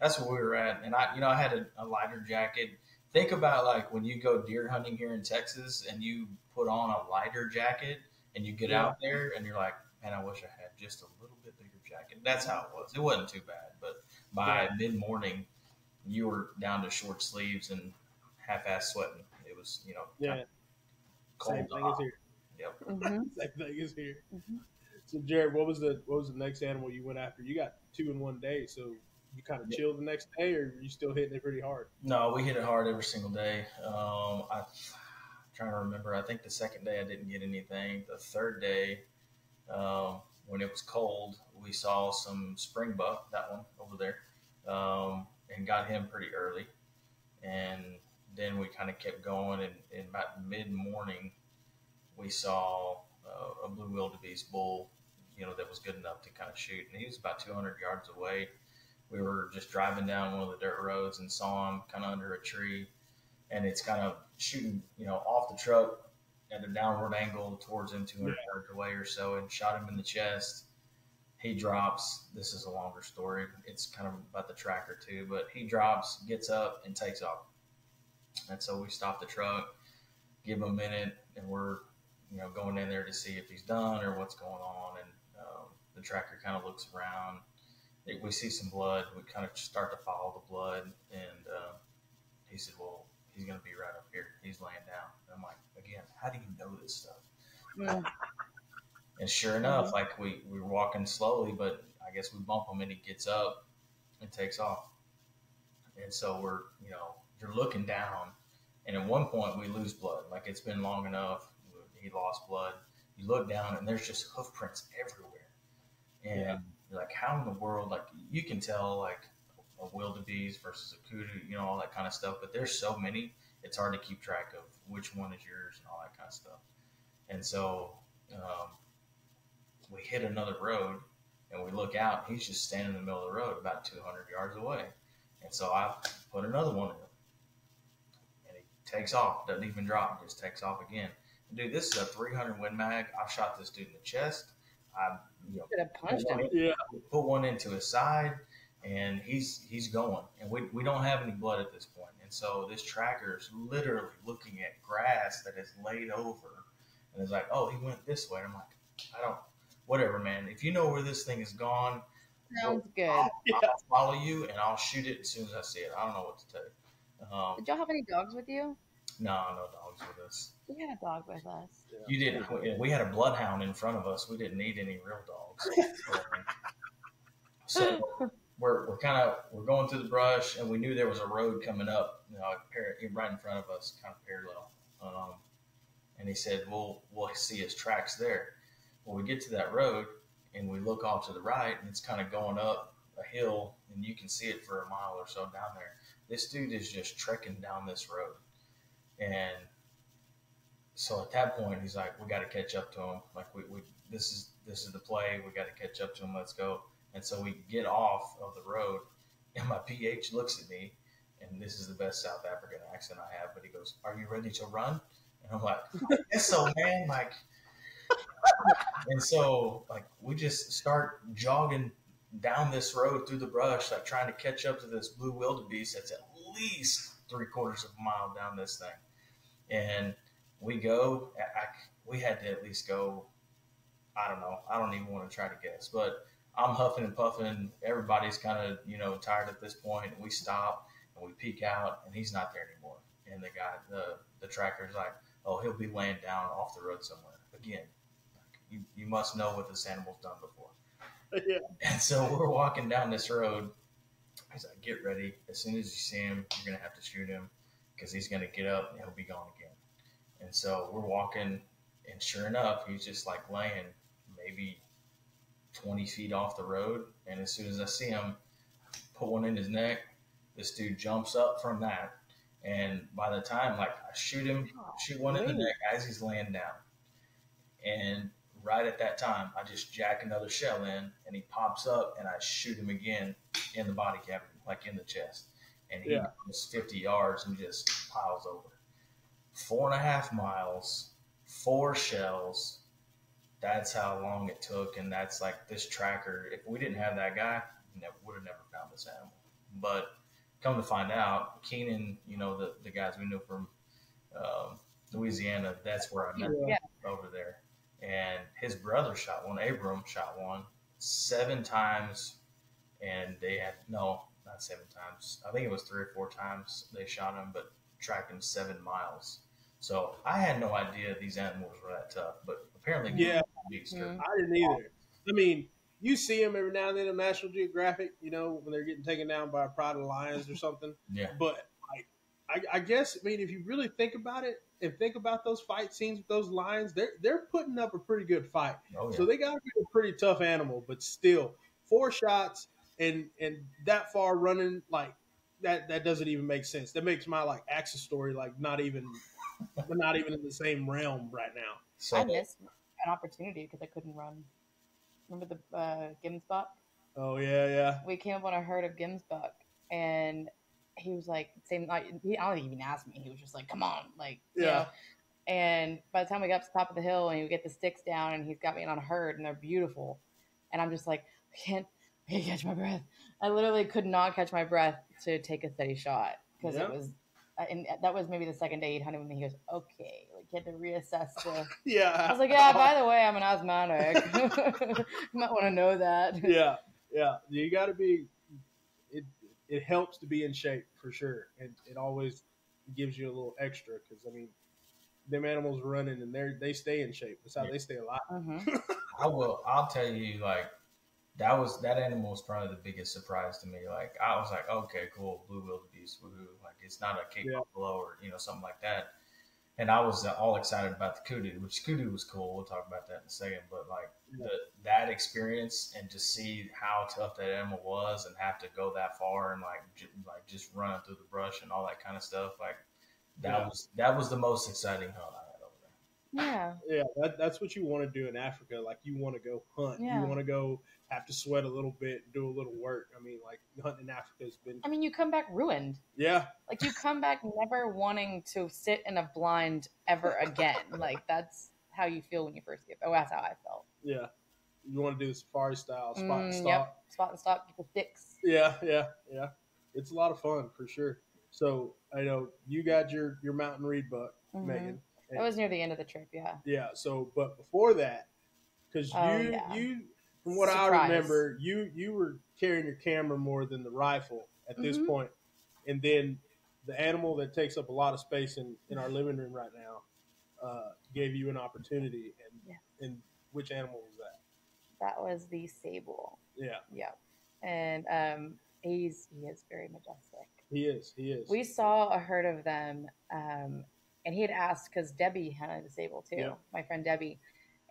That's where we were at. And I had a lighter jacket. Think about like when you go deer hunting here in Texas, and you put on a lighter jacket. And you get out there, and you're like, man, I wish I had just a little bit bigger jacket. That's how it was. It wasn't too bad. But by mid-morning, you were down to short sleeves and half-ass sweating. It was, cold. Same thing is here. Yep. Mm-hmm. Same thing is here. Mm-hmm. So, Jared, what was the next animal you went after? You got two in one day, so you kind of chilled the next day, or were you still hitting it pretty hard? No, we hit it hard every single day. Trying to remember, I think the second day I didn't get anything. The third day, when it was cold, we saw some spring buck, that one over there, and got him pretty early. And then we kind of kept going, and about mid-morning, we saw a blue wildebeest bull, that was good enough to kind of shoot. And he was about 200 yards away. We were just driving down one of the dirt roads and saw him kind of under a tree. And it's kind of shooting, off the truck at a downward angle towards him 200 yards away or so, and shot him in the chest. He drops. This is a longer story. It's kind of about the tracker too, but he drops, gets up, and takes off. And so we stop the truck, give him a minute, and we're, going in there to see if he's done or what's going on. And the tracker kind of looks around. We see some blood. We kind of start to follow the blood, and he said, "Well, he's going to be right up here. He's laying down." And I'm like, again, how do you know this stuff? Yeah. And sure enough, like we were walking slowly, but I guess we bump him and he gets up and takes off. And so we're, you're looking down. And at one point we lose blood. Like it's been long enough. He lost blood. You look down and there's just hoof prints everywhere. And you're like, how in the world? Like you can tell like a wildebeest versus a kudu, all that kind of stuff. But there's so many, it's hard to keep track of which one is yours and all that kind of stuff. And so we hit another road, and we look out. He's just standing in the middle of the road about 200 yards away. And so I put another one in him. And he takes off, doesn't even drop, just takes off again. And dude, this is a 300 Win Mag. I shot this dude in the chest. I punched him. Put one into his side. And he's going, and we don't have any blood at this point. And so this tracker is literally looking at grass that is laid over, and it's like, oh, he went this way. And I'm like, whatever, man. If you know where this thing is gone, sounds good. I'll follow you, and I'll shoot it as soon as I see it. I don't know what to tell you. Did y'all have any dogs with you? No dogs with us. We had a dog with us. Yeah. You didn't. We had a bloodhound in front of us. We didn't need any real dogs. So. We're going through the brush, and we knew there was a road coming up, right in front of us, kind of parallel. And he said, "Well, we'll see his tracks there." Well, we get to that road, and we look off to the right, and it's kind of going up a hill, and you can see it for a mile or so down there. this dude is just trekking down this road. And so at that point, he's like, we got to catch up to him. Like, this is the play. We got to catch up to him. Let's go. And so we get off of the road, and my PH looks at me, and this is the best South African accent I have, but he goes, are you ready to run? And I'm like, yes, so, man. Like, and so, like, we just start jogging down this road through the brush, like trying to catch up to this blue wildebeest that's at least 3/4 of a mile down this thing. And we go, we had to at least go, I don't know, I don't even want to try to guess, but I'm huffing and puffing. Everybody's kind of, you know, tired at this point. And we stop and we peek out, and he's not there anymore. And the guy, the tracker's like, oh, he'll be laying down off the road somewhere. Again, like, you must know what this animal's done before. Yeah. And so we're walking down this road. He's like, get ready. As soon as you see him, you're going to have to shoot him because he's going to get up and he'll be gone again. And so we're walking, and sure enough, he's just like laying maybe 20 feet off the road. And as soon as I see him, put one in his neck, this dude jumps up from that. And by the time, like, I shoot him, shoot one in the neck as he's laying down. And right at that time, I just jack another shell in, and he pops up, and I shoot him again in the body cavity, like in the chest. And he goes 50 yards and just piles over. 4.5 miles, 4 shells. That's how long it took. And that's like this tracker. If we didn't have that guy, would have never found this animal. But come to find out, Keenan, you know, the guys we knew from Louisiana, that's where I met him over there. And his brother shot one, Abram shot one 7 times, and they had, no, not 7 times. I think it was 3 or 4 times they shot him, but tracked him 7 miles. So I had no idea these animals were that tough, but apparently, I didn't either. I mean, you see them every now and then in National Geographic, you know, when they're getting taken down by a pride of lions or something. Yeah. But I guess, I mean, if you really think about it, and think about those fight scenes with those lions, they're putting up a pretty good fight. Oh, yeah. So they got to be a pretty tough animal, but still 4 shots and that far running, like that doesn't even make sense. That makes my like Axis story like not even in the same realm right now. So I missed an opportunity because I couldn't run. Remember the Gemsbok? Oh yeah. We came up on a herd of Gemsbok, and he was like, same. He I don't even ask me. He was just like, come on, like, yeah. You know? And by the time we got to the top of the hill and we get the sticks down, and he's got me in on a herd, and they're beautiful, and I'm just like, I can't catch my breath. I literally could not catch my breath to take a steady shot because it was, and that was maybe the second day he'd hunted with me. He goes, okay, like he had to reassess the. I was like, yeah. By the way, I'm an osmotic. You might want to know that. Yeah. You got to be. It helps to be in shape for sure. And it always gives you a little extra because, I mean, them animals running and they stay in shape. That's how they stay alive. I'll tell you, like, that animal was probably the biggest surprise to me. Like, I was like, okay, cool, blue wildebeest, woohoo. Like, it's not a Cape Buffalo or, you know, something like that. And I was all excited about the kudu, which kudu was cool. We'll talk about that in a second. But, like, that experience and to see how tough that animal was and have to go that far and, like, just run through the brush and all that kind of stuff, like, that was the most exciting hunt I had over there. Yeah. Yeah, that's what you want to do in Africa. Like, you want to go hunt. Yeah. You want to go have to sweat a little bit, do a little work. I mean, like, hunting in Africa has been... I mean, you come back ruined. Yeah. Like, you come back never wanting to sit in a blind ever again. Like, that's how you feel when you first get... Oh, that's how I felt. Yeah. You want to do the safari style, spot and stop. Yep. Spot and stop, get the sticks. Yeah. It's a lot of fun, for sure. So, I know you got your mountain reed buck, Megan. That was near the end of the trip, yeah. Yeah, so, but before that, because you... From what I remember, you were carrying your camera more than the rifle at this point. And then the animal that takes up a lot of space in our living room right now gave you an opportunity. And, and which animal was that? That was the sable. Yeah. And he is very majestic. He is. We saw a herd of them, and he had asked, because Debbie hunted the sable too, my friend Debbie.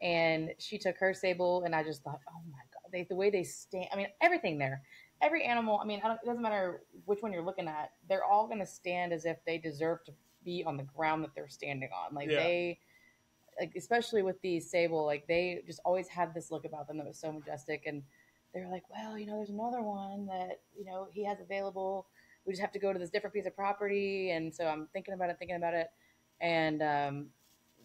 And she took her sable, and I just thought, oh, my God, the way they stand. I mean, everything there. every animal, I mean, it doesn't matter which one you're looking at, they're all going to stand as if they deserve to be on the ground that they're standing on. Like, they, like, especially with the sable, like, they just always had this look about them that was so majestic. And they're like, well, you know, there's another one that, you know, he has available. We just have to go to this different piece of property. And so I'm thinking about it. And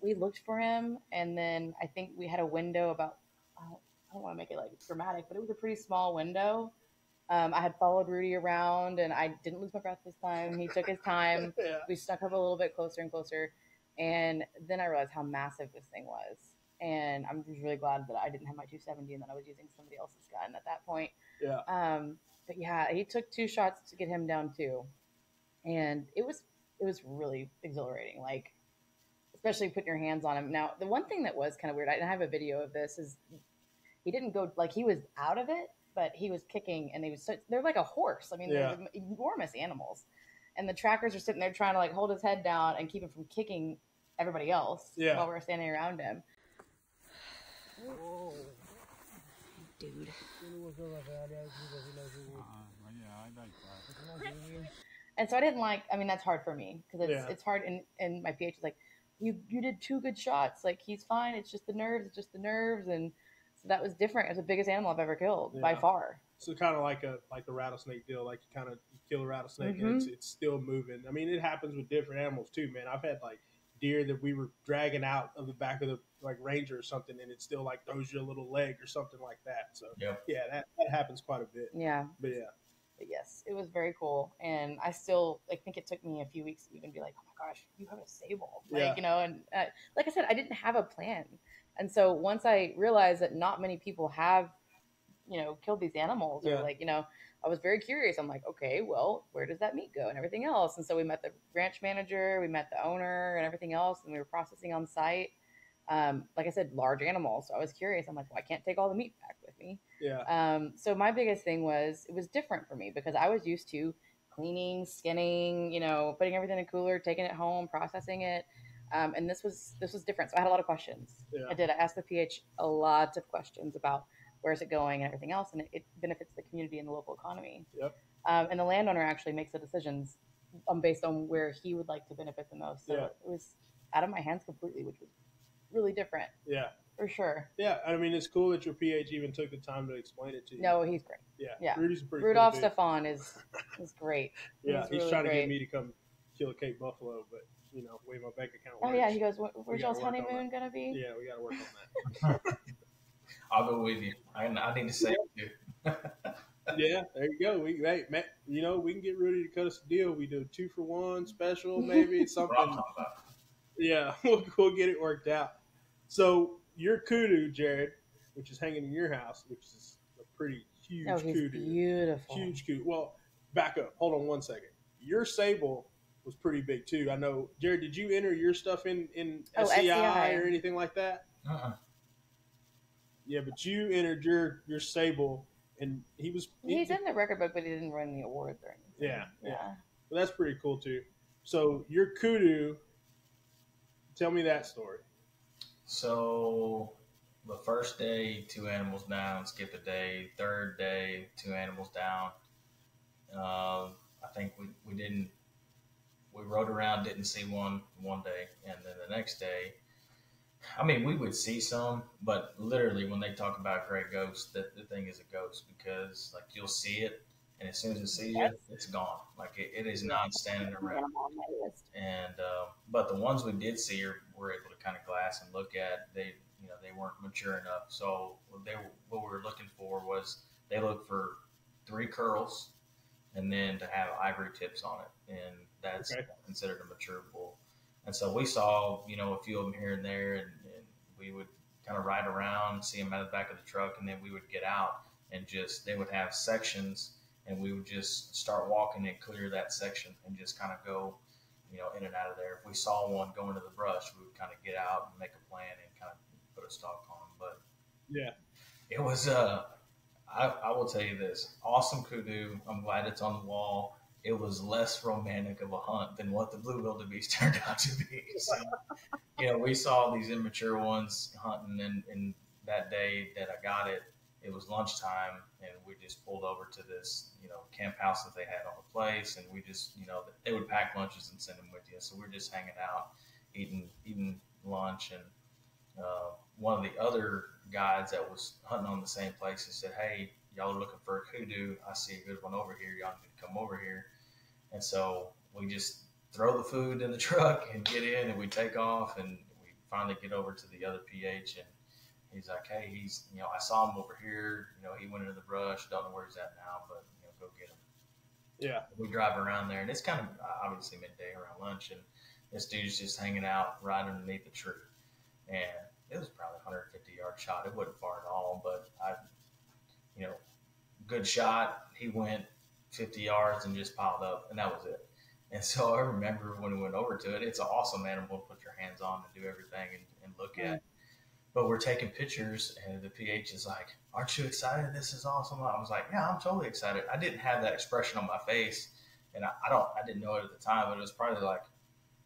we looked for him. And then I think we had a window about, I don't want to make it like dramatic, but it was a pretty small window. I had followed Rudy around, and I didn't lose my breath this time. He took his time. We snuck up a little bit closer and closer. And then I realized how massive this thing was. And I'm just really glad that I didn't have my 270 and that I was using somebody else's gun at that point. But yeah, he took two shots to get him down too. And it was really exhilarating. Like, especially putting your hands on him. Now, the one thing that was kind of weird, I have a video of this, is he didn't go, like, he was out of it, but he was kicking, and they're like a horse. I mean, they're enormous animals, and the trackers are sitting there trying to, like, hold his head down and keep him from kicking everybody else while we're standing around him. Whoa. Dude. And so I didn't like, I mean, that's hard for me, because it's hard. And my PH is like, you did two good shots. Like, he's fine. It's just the nerves. And so that was different. It was the biggest animal I've ever killed by far. So kind of like the rattlesnake deal. Like, you kill a rattlesnake and it's still moving. I mean, it happens with different animals too, man. I've had like deer that we were dragging out of the back of the like Ranger or something, and it still like throws you a little leg or something like that. So that happens quite a bit. But yes, it was very cool. And I still, I think it took me a few weeks to even be like, oh my gosh, you have a sable, like, you know. And like I said, I didn't have a plan. And so once I realized that not many people have, you know, killed these animals, or like, you know, I was very curious. I'm like, okay, well, where does that meat go and everything else? And so we met the ranch manager, we met the owner and everything else, and we were processing on site. Like I said, large animals. So I was curious. I'm like, well, I can't take all the meat back with me. So my biggest thing was, it was different for me because I was used to cleaning, skinning, you know, putting everything in a cooler, taking it home, processing it. And this was different. So I had a lot of questions. I asked the PH a lot of questions about where's it going and everything else. And it benefits the community and the local economy. And the landowner actually makes the decisions based on where he would like to benefit the most. So it was out of my hands completely, which was really different. For sure. I mean, it's cool that your PH even took the time to explain it to you. No, he's great. Rudy's pretty cool. Rudolph Stefan is great. He's trying to get me to come kill a Cape Buffalo, but you know, way my bank account works. He goes, where's y'all's honeymoon gonna be? We gotta work on that. I'll go with you. I need to say it too. There you go. Hey, you know, we can get Rudy to cut us a deal. We do 2-for-1 special, maybe something. We'll get it worked out. So your kudu, Jared, which is hanging in your house, which is a pretty huge kudu. Beautiful. Huge kudu. Well, back up. Hold on one second. Your sable was pretty big too. I know, Jared, did you enter your stuff in SCI or anything like that? Yeah, but you entered your sable, and he was... He's in the record book, but he didn't win the award or anything. Well, that's pretty cool too. So your kudu... Tell me that story. So the first day, 2 animals down, skip a day. Third day, 2 animals down. I think we rode around, didn't see one day. And then the next day, I mean, we would see some, but literally when they talk about gray ghosts, the thing is a ghost, because like you'll see it, and as soon as it sees it, it's gone. Like it is not standing around. And but the ones we did see were able to kind of glass and look at. They, you know, they weren't mature enough. So what we were looking for was, they looked for 3 curls, and then to have ivory tips on it, and that's considered a mature bull. And so we saw, you know, a few of them here and there, and we would kind of ride around, see them out of the back of the truck, and then we would get out and just, they would have sections. And we would just start walking and clear that section and just kind of go, you know, in and out of there. If we saw one going to the brush, we would kind of get out and make a plan and kind of put a stalk on them. But it was, I will tell you this, awesome kudu. I'm glad it's on the wall. It was less romantic of a hunt than what the blue wildebeest turned out to be. So, you know, we saw these immature ones hunting, and that day that I got it, it was lunchtime, and we just pulled over to this, you know, camp house that they had on the place, and we just, you know, they would pack lunches and send them with you. So we're just hanging out, eating lunch, and one of the other guides that was hunting on the same place, he said, "Hey, y'all are looking for a kudu. I see a good one over here. Y'all need to come over here." And so we just throw the food in the truck and get in, and we take off, and we finally get over to the other PH, and he's like, "Hey, he's, you know, I saw him over here. You know, he went into the brush. Don't know where he's at now, but, you know, go get him." Yeah. We drive around there, and it's kind of obviously midday around lunch, and this dude's just hanging out right underneath the tree. And it was probably a 150-yard shot. It wasn't far at all, but I, you know, good shot. He went 50 yards and just piled up, and that was it. And so I remember when we went over to it, it's an awesome animal to put your hands on and do everything and look at. But we're taking pictures, and the PH is like, "Aren't you excited? This is awesome." I was like, "Yeah, I'm totally excited." I didn't have that expression on my face, and I didn't know it at the time, but it was probably like,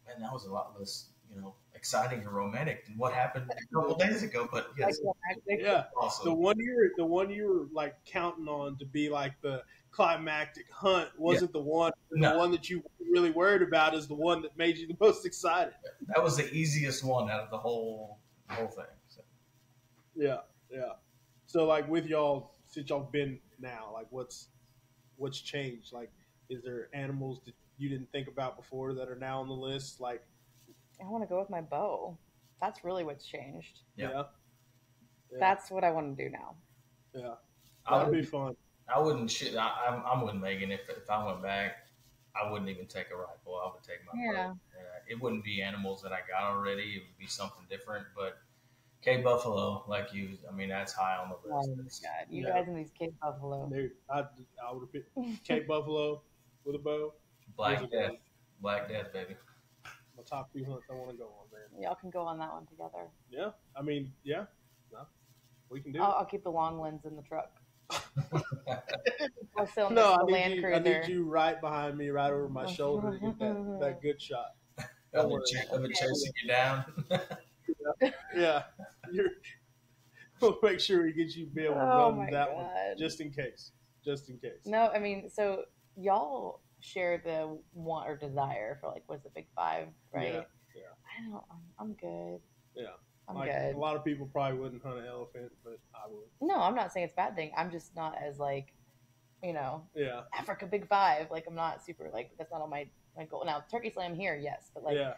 "Man, that was a lot less, you know, exciting and romantic than what happened a couple days ago." But yes, yeah, awesome. The one you were like counting on to be like the climactic hunt wasn't the one. The one that you really worried about is the one that made you the most excited. That was the easiest one out of the whole thing. Yeah. So, like, with y'all, since y'all been now, like, what's changed? Like, is there animals that you didn't think about before that are now on the list? Like, I want to go with my bow. That's really what's changed. Yeah. That's what I want to do now. Yeah. That'd be fun. I wouldn't shit. I'm with Megan. If I went back, I wouldn't even take a rifle. I would take my bow. It wouldn't be animals that I got already. It would be something different, but Cape Buffalo, like you, I mean, that's high on the list. Oh my God, you guys in these Cape Buffalo. Dude, I would have picked Cape Buffalo with a bow. Black Death, baby. My top few hunts I want to go on, man. Y'all can go on that one together. Yeah, I mean, yeah. No, we can do it. I'll keep the long lens in the truck. I need you right behind me, right over my shoulder to get that good shot. I've been chasing you down. Yeah, we'll make sure he gets you be able to run that God. One just in case. No, I mean, so y'all share the want or desire for, like, what's the big five, right? Yeah. I don't. I'm good. Yeah, I'm like, good. A lot of people probably wouldn't hunt an elephant, but I would. No, I'm not saying it's a bad thing. I'm just not as, like, you know, Africa big five. Like, I'm not super, like, that's not on my goal now. Turkey slam here, yes, but like. Yeah.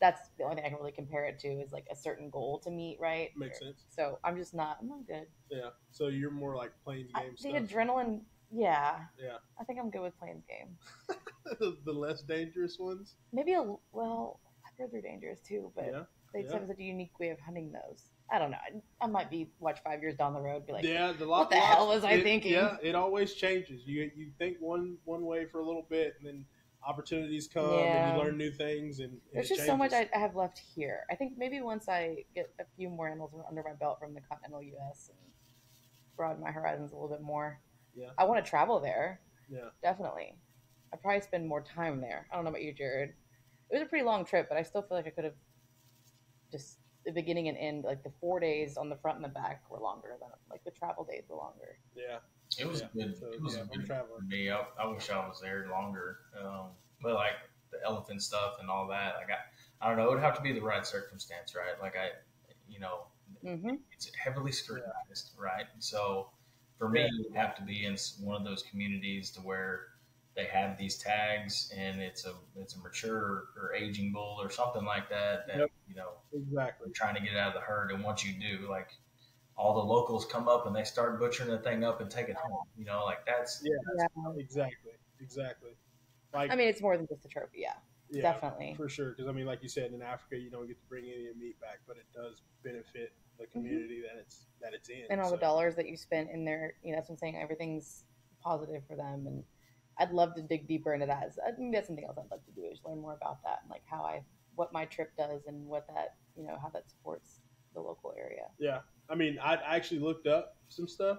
That's the only thing I can really compare it to is like a certain goal to meet, right? Makes sense. So I'm not good. Yeah. So you're more like Plains game stuff. The adrenaline, yeah. Yeah. I think I'm good with Plains game. The less dangerous ones? Maybe leopards are dangerous too, but they have such a unique way of hunting those. I don't know. I might be 5 years down the road, be like, what the hell was I thinking? Yeah, it always changes. You think one way for a little bit, and then opportunities come and you learn new things, and there's just so much I have left here. I think maybe once I get a few more animals under my belt from the continental U.S. and broaden my horizons a little bit more, I want to travel there. Yeah, definitely. I probably spend more time there. I don't know about you, Jared. It was a pretty long trip, but I still feel like I could have just the beginning and end, like the 4 days on the front and the back were longer than like the travel days were longer. Yeah. It was good. So, it was good for me. I wish I was there longer. But like the elephant stuff and all that, like I don't know. It would have to be the right circumstance, right? Like it's heavily scrutinized, right? So for me, it would have to be in one of those communities to where they have these tags and it's a mature or aging bull or something like that. That you know exactly trying to get out of the herd, and once you do, like. All the locals come up and they start butchering the thing up and take it home. You know, like that's exactly. Like, I mean, it's more than just a trophy. Yeah, definitely for sure. Because I mean, like you said, in Africa, you don't get to bring any of the meat back, but it does benefit the community that it's in. And all the dollars that you spent in there, you know, that's what I'm saying. Everything's positive for them, and I'd love to dig deeper into that. I think that's something else I'd love to do is learn more about that and like what my trip does and what that you know how that supports the local area. Yeah. I mean, I actually looked up some stuff,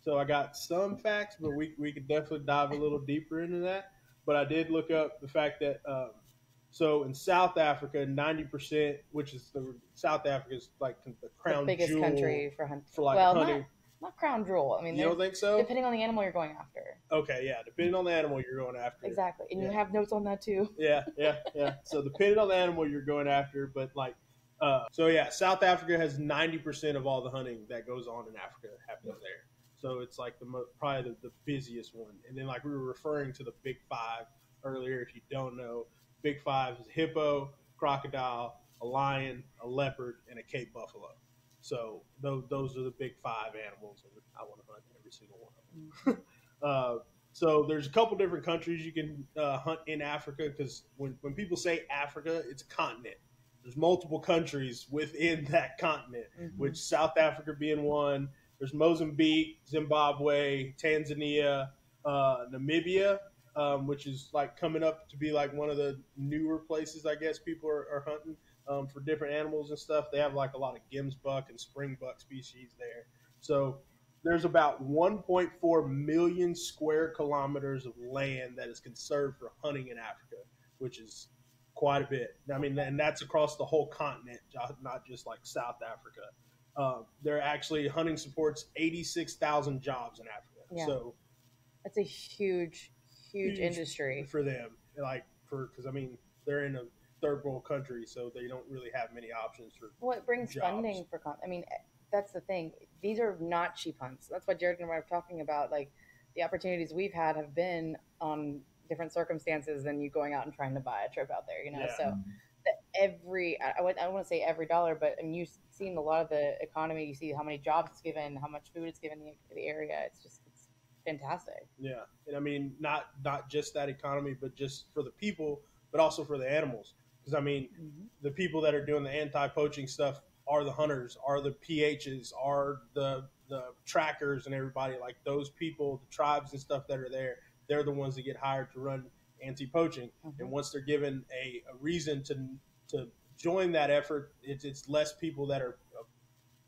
so I got some facts, but we could definitely dive a little deeper into that. But I did look up the fact that so in South Africa, 90%, which is South Africa's like the crown jewel country for hunting. Not crown jewel. I mean, you don't think so? Depending on the animal you're going after. Okay, yeah, depending on the animal you're going after. Exactly, and you have notes on that too. Yeah. So depending on the animal you're going after, but like, South Africa has 90% of all the hunting that goes on in Africa happens there. So it's like probably the busiest one. And then like we were referring to the Big Five earlier. If you don't know, Big Five is a hippo, crocodile, a lion, a leopard, and a Cape buffalo. So those are the Big Five animals, and I want to hunt every single one of them. So there's a couple different countries you can hunt in Africa, because when people say Africa, it's a continent. There's multiple countries within that continent, which South Africa being one. There's Mozambique, Zimbabwe, Tanzania, Namibia, which is like coming up to be like one of the newer places, I guess, people are hunting. For different animals and stuff. They have like a lot of gemsbuck and springbuck species there. So there's about 1.4 million square kilometers of land that is conserved for hunting in Africa, which is quite a bit. I mean, and that's across the whole continent, not just like South Africa. They're actually, hunting supports 86,000 jobs in Africa. Yeah. So that's a huge industry for them. Like because I mean, they're in a third world country, so they don't really have many options for it brings jobs. Funding for I mean, that's the thing. These are not cheap hunts. That's what Jared and I were talking about. Like, the opportunities we've had have been on different circumstances than you going out and trying to buy a trip out there, you know. Yeah. So I want to say every dollar, but I mean, you've seen a lot of the economy. You see how many jobs it's given, how much food it's given the area. It's fantastic. Yeah. And I mean, not just that economy, but just for the people, but also for the animals. Because, I mean, the people that are doing the anti-poaching stuff are the hunters, are the PHs, are the trackers and everybody. Like, those people, the tribes and stuff that are there, they're the ones that get hired to run anti-poaching. And once they're given a reason to join that effort, it's less people that are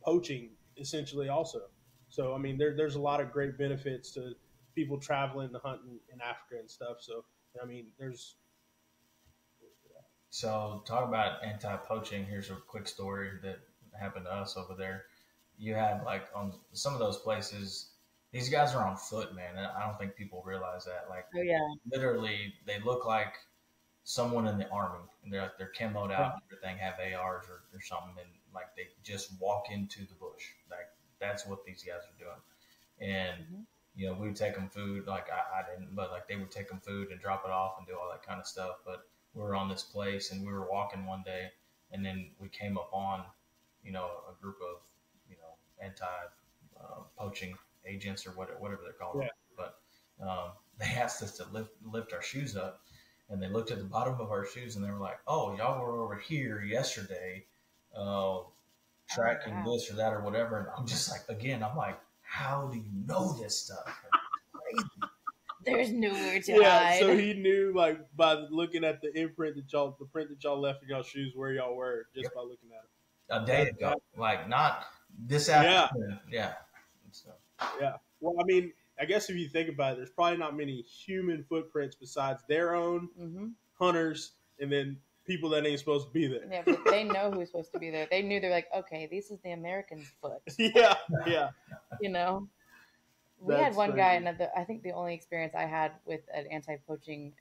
poaching, essentially, also. So, I mean, there's a lot of great benefits to people traveling to hunt in Africa and stuff. So, I mean, there's... So talk about anti-poaching. Here's a quick story that happened to us over there. You had like on some of those places, these guys are on foot, man. I don't think people realize that. Like, literally, they look like someone in the army, and they're chemoed out and everything, have ARs or something, and like they just walk into the bush. Like, that's what these guys are doing. And you know, we would take them food. Like I didn't, but like they would take them food and drop it off and do all that kind of stuff, but. We were on this place and we were walking one day, and then we came up on, you know, a group of, you know, anti-poaching agents or whatever they're called. Yeah. But they asked us to lift our shoes up, and they looked at the bottom of our shoes and they were like, "Oh, y'all were over here yesterday, tracking this or that or whatever." And I'm just like, again, I'm like, "How do you know this stuff?" It's crazy. There's nowhere to hide. So he knew, like, by looking at the print that y'all left in y'all shoes, where y'all were, just by looking at them. A day ago, like, not this afternoon. Yeah. Well, I mean, I guess if you think about it, there's probably not many human footprints besides their own, hunters, and then people that ain't supposed to be there. Yeah, but they know who's supposed to be there. They knew. They're like, okay, this is the American's foot. Yeah. You know. We had one guy, and I think the only experience I had with an anti-poaching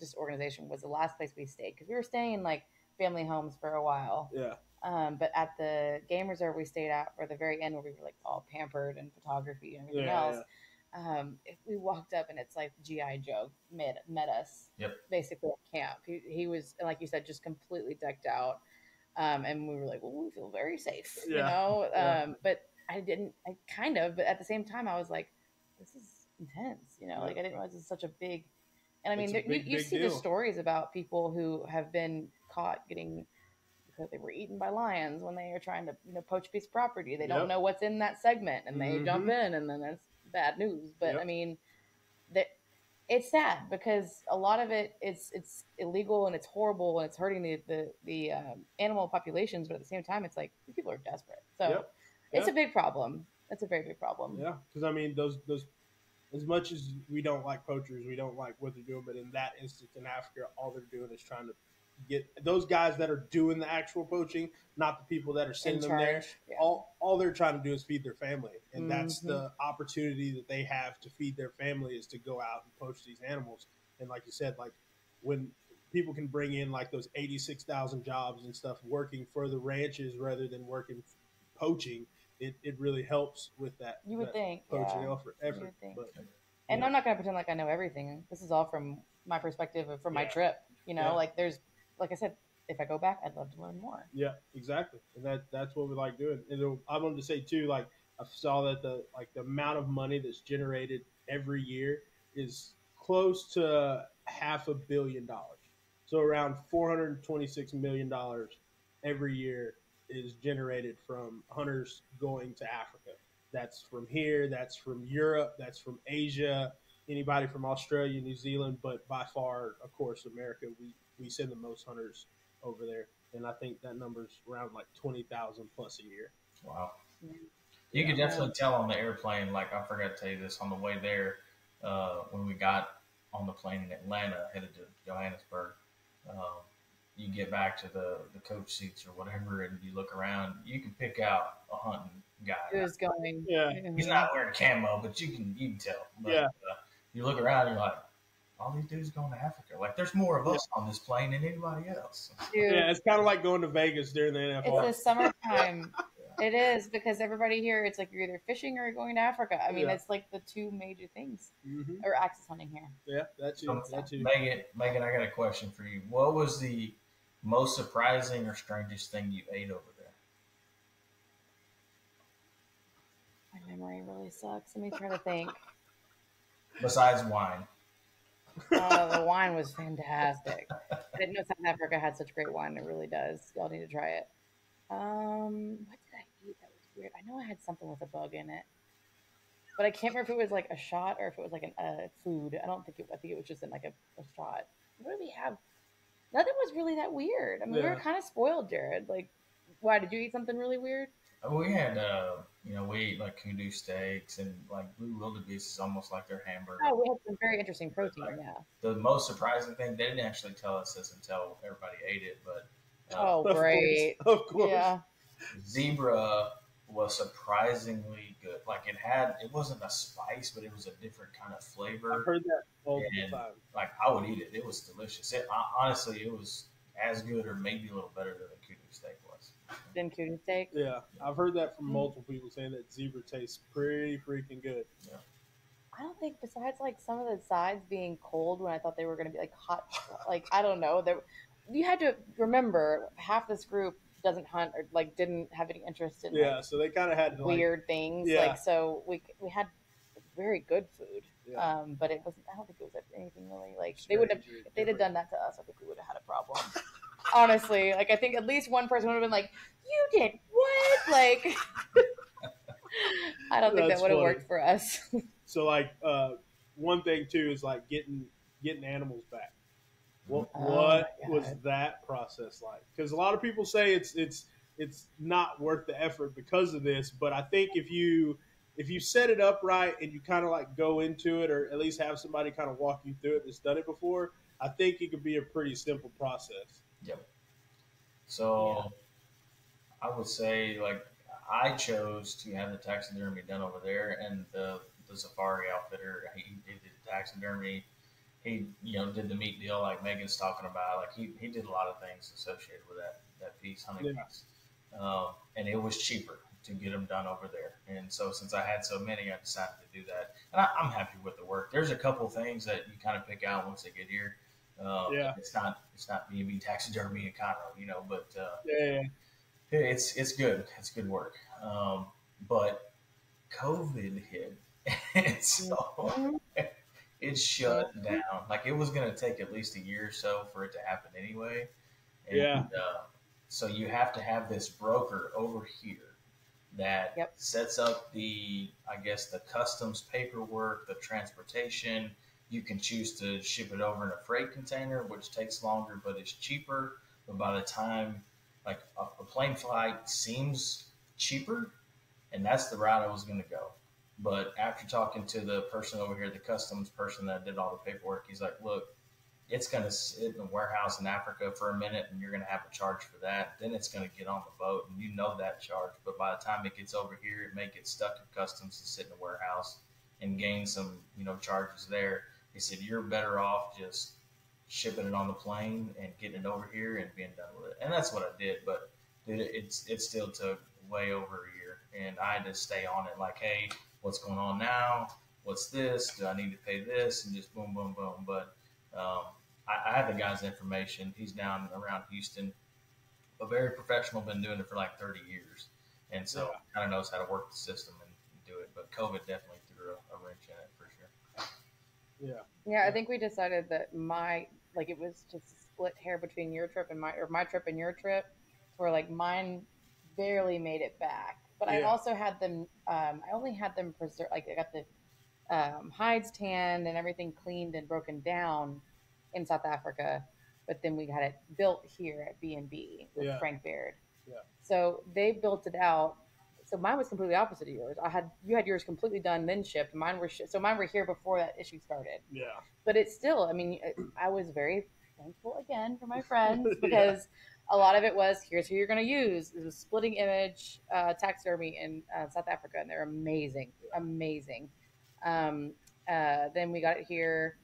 just organization was the last place we stayed, because we were staying in like family homes for a while. Yeah. But at the game reserve we stayed at, or the very end where we were like all pampered and photography and everything else, we walked up and it's like G.I. Joe met us. Basically at camp. He was, like you said, just completely decked out, and we were like, well, we feel very safe, you know. But I kind of, but at the same time, I was like, this is intense, you know, like I didn't realize it's such a big, and I mean, you see deal. The stories about people who have been caught getting, because they were eaten by lions when they are trying to, you know, poach a piece of property. They don't know what's in that segment, and they jump in, and then that's bad news. But I mean, it's sad, because a lot of it's illegal and it's horrible and it's hurting the animal populations. But at the same time, it's like, people are desperate. So. It's a big problem. It's a very big problem. Yeah, because I mean, those, as much as we don't like poachers, we don't like what they're doing, but in that instance in Africa, all they're doing is trying to get those guys that are doing the actual poaching, not the people that are sending them there. Yeah. All they're trying to do is feed their family. And that's the opportunity that they have to feed their family is to go out and poach these animals. And like you said, like when people can bring in like those 86,000 jobs and stuff working for the ranches rather than working poaching, it really helps with that. You would that think. Poaching effort. But, and I'm not going to pretend like I know everything. This is all from my perspective from my trip. You know, like there's, like I said, if I go back, I'd love to learn more. Yeah, exactly. And that's what we like doing. And I wanted to say too, like I saw that the amount of money that's generated every year is close to $500 million. So around $426 million every year is generated from hunters going to Africa. That's from here, that's from Europe, that's from Asia, anybody from Australia, New Zealand, but by far, of course, America, we send the most hunters over there. And I think that number's around like 20,000 plus a year. Wow. You could definitely tell on the airplane, like I forgot to tell you this, on the way there, when we got on the plane in Atlanta, headed to Johannesburg, you get back to the coach seats or whatever, and you look around, you can pick out a hunting guy. Who's going? Yeah. He's not wearing camo, but you can tell. But, you look around, and you're like, all these dudes going to Africa. Like, there's more of us on this plane than anybody else. Dude. Yeah, it's kind of like going to Vegas during the NFL. It's the summertime. It is, because everybody here, it's like you're either fishing or you're going to Africa. I mean, it's like the two major things, or axis hunting here. Yeah, that's you. Megan, I got a question for you. What was the most surprising or strangest thing you ate over there? My memory really sucks. Let me try to think. Besides wine. The wine was fantastic. I didn't know South Africa had such great wine. It really does. Y'all need to try it. What did I eat that was weird? I know I had something with a bug in it, but I can't remember if it was like a shot or if it was like a food. I think it was just in like a shot. What did we have? Nothing was really that weird. I mean, we were kind of spoiled, Jared. Like, why did you eat something really weird? We had, we ate like kudu steaks and like blue wildebeest is almost like their hamburger. Oh, we had some very interesting protein, like, yeah. The most surprising thing, they didn't actually tell us this until everybody ate it, but. Oh, great. Of course. Yeah. Zebra was surprisingly good. Like it wasn't a spice, but it was a different kind of flavor. I've heard that multiple times. Like I would eat it. It was delicious. Honestly, it was as good or maybe a little better than a kudu steak was. Than kudu steak? Yeah. I've heard that from multiple people saying that zebra tastes pretty freaking good. Yeah. I don't think, besides like some of the sides being cold when I thought they were going to be like hot, like I don't know. You had to remember half this group doesn't hunt or like didn't have any interest in. Yeah, like, so they kind of had weird things. Yeah. Like so, we had very good food, but it wasn't. I don't think it was anything really like strange. They would have. If they'd have done that to us, I think we would have had a problem. Honestly, like I think at least one person would have been like, "You did what?" Like, I don't think that would have worked for us. So like one thing too is like getting animals back. What was that process like? Because a lot of people say it's not worth the effort because of this, but I think if you set it up right and you kind of like go into it or at least have somebody kind of walk you through it that's done it before, I think it could be a pretty simple process. Yep. So I would say like I chose to have the taxidermy done over there, and the safari outfitter, he did the taxidermy. He, did the meat deal like Megan's talking about. Like he did a lot of things associated with that piece, hunting piece, and it was cheaper to get them done over there. And so since I had so many, I decided to do that, and I'm happy with the work. There's a couple things that you kind of pick out once they get here. It's not B&B taxidermy and Conroe, but it's good. It's good work. But COVID hit, and so. It shut down. Like it was going to take at least a year or so for it to happen anyway. And, so you have to have this broker over here that sets up the customs paperwork, the transportation. You can choose to ship it over in a freight container, which takes longer, but it's cheaper. But by the time like a plane flight seems cheaper, and that's the route I was going to go. But after talking to the person over here, the customs person that did all the paperwork, he's like, look, it's going to sit in a warehouse in Africa for a minute, and you're going to have a charge for that. Then it's going to get on the boat, and you know that charge. But by the time it gets over here, it may get stuck at customs and sit in a warehouse and gain some, you know, charges there. He said, you're better off just shipping it on the plane and getting it over here and being done with it. And that's what I did. But it still took way over a year, and I had to stay on it like, hey, what's going on now? What's this? Do I need to pay this? And just boom, boom, boom. But I have the guy's information. He's down around Houston, a very professional, been doing it for like 30 years. And so kind of knows how to work the system and do it. But COVID definitely threw a wrench in it for sure. Yeah. Yeah. I think we decided that it was just split hair between your trip and my trip and your trip, where like mine barely made it back. But yeah. I also had them, I only had them preserved. Like I got the hides tanned and everything cleaned and broken down in South Africa, but then we got it built here at B&B with Frank Baird. Yeah. So they built it out. So mine was completely opposite of yours. You had yours completely done, then shipped. Mine were here before that issue started. Yeah. But it's still, I mean, I was very thankful again for my friends because a lot of it was, here's who you're going to use. It was Splitting Image taxidermy in South Africa, and they're amazing, amazing. Then we got it here.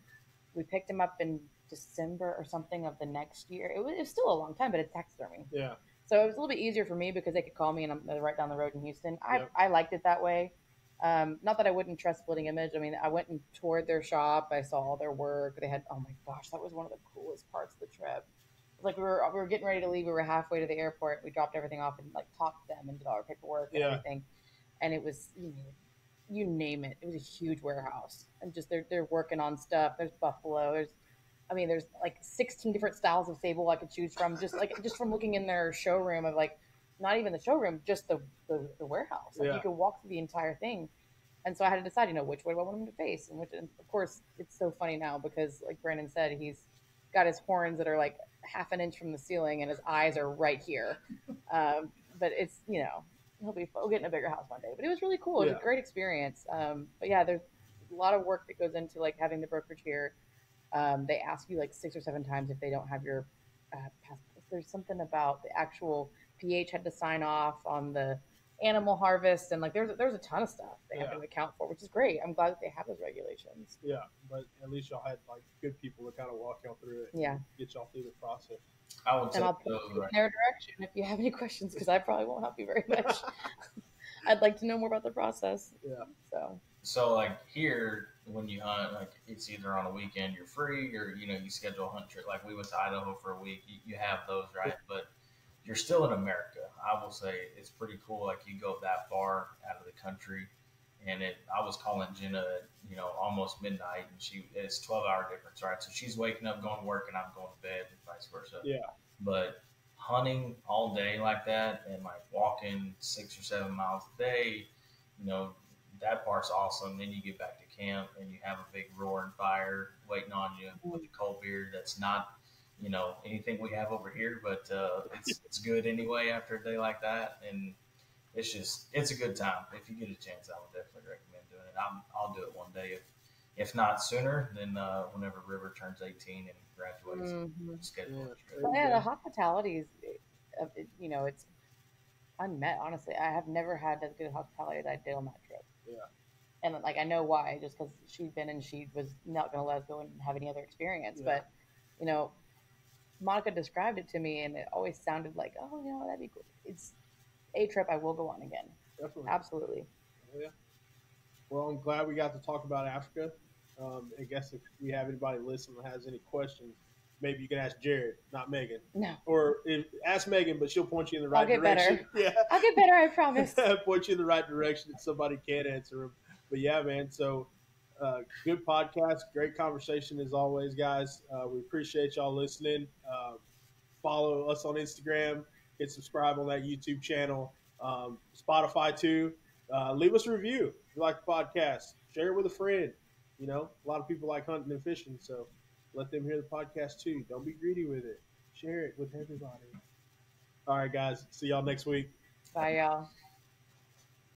We picked him up in December or something of the next year. It was still a long time, but it's taxidermy. Yeah. So it was a little bit easier for me because they could call me and I'm right down the road in Houston. I liked it that way. Not that I wouldn't trust Splitting Image. I mean, I went and toured their shop. I saw all their work. They had, oh my gosh, that was one of the coolest parts of the trip. It was like we were getting ready to leave. We were halfway to the airport. We dropped everything off and like talked to them and did all our paperwork and everything. And it was, you name it. It was a huge warehouse, and just they're working on stuff. There's buffalo. There's like 16 different styles of sable I could choose from. Just from looking in their showroom of like, not even the showroom, just the warehouse. Like you could walk through the entire thing. And so I had to decide, which way do I want him to face? And of course, it's so funny now because like Brandon said, he's got his horns that are like half an inch from the ceiling, and his eyes are right here. But it's we'll get in a bigger house one day. But it was really cool. It was a great experience. But yeah, there's a lot of work that goes into like having the brokerage here. They ask you like 6 or 7 times if they don't have your passport. There's something about the actual PH had to sign off on the animal harvest, and like there's a ton of stuff they have to account for, which is great. I'm glad that they have those regulations. Yeah, but at least y'all had like good people to kind of walk y'all through it. And get y'all through the process. I'll put you in their direction if you have any questions, because I probably won't help you very much. I'd like to know more about the process. Yeah. So like here, when you hunt, like it's either on a weekend you're free, or you schedule a hunt trip. Like we went to Idaho for a week. You have those, right? Yeah. But you're still in America. I will say it's pretty cool. Like you go that far out of the country, and I was calling Jenna at, almost midnight, and it's 12-hour difference, right? So she's waking up, going to work, and I'm going to bed, and vice versa. Yeah. But hunting all day like that, and like walking 6 or 7 miles a day, that part's awesome. Then you get back to camp, and you have a big roaring fire waiting on you with a cold beer. That's not, anything we have over here, but it's good anyway after a day like that, and it's a good time. If you get a chance, I would definitely recommend doing it. I'll do it one day. If not sooner, then whenever River turns 18 and graduates, we'll schedule it. Yeah, the hospitality is, it's unmet, honestly. I have never had as good hospitality as I did on that trip. Yeah. And, I know why, just because she was not going to let us go and have any other experience. Yeah. But, Monica described it to me, and it always sounded like, oh, that'd be cool. It's a trip I will go on again. Definitely. Absolutely. Yeah. Well, I'm glad we got to talk about Africa. I guess if we have anybody listening that has any questions, maybe you can ask Jared, not Megan. No. Or ask Megan, but she'll point you in the right direction. I'll get better. Yeah. I'll get better, I promise. Point you in the right direction if somebody can't answer them. But yeah, man, so good podcast. Great conversation as always, guys. We appreciate y'all listening. Follow us on Instagram. Hit subscribe on that YouTube channel, Spotify too. Leave us a review if you like the podcast. Share it with a friend. A lot of people like hunting and fishing, so let them hear the podcast too. Don't be greedy with it. Share it with everybody. All right, guys. See y'all next week. Bye, y'all.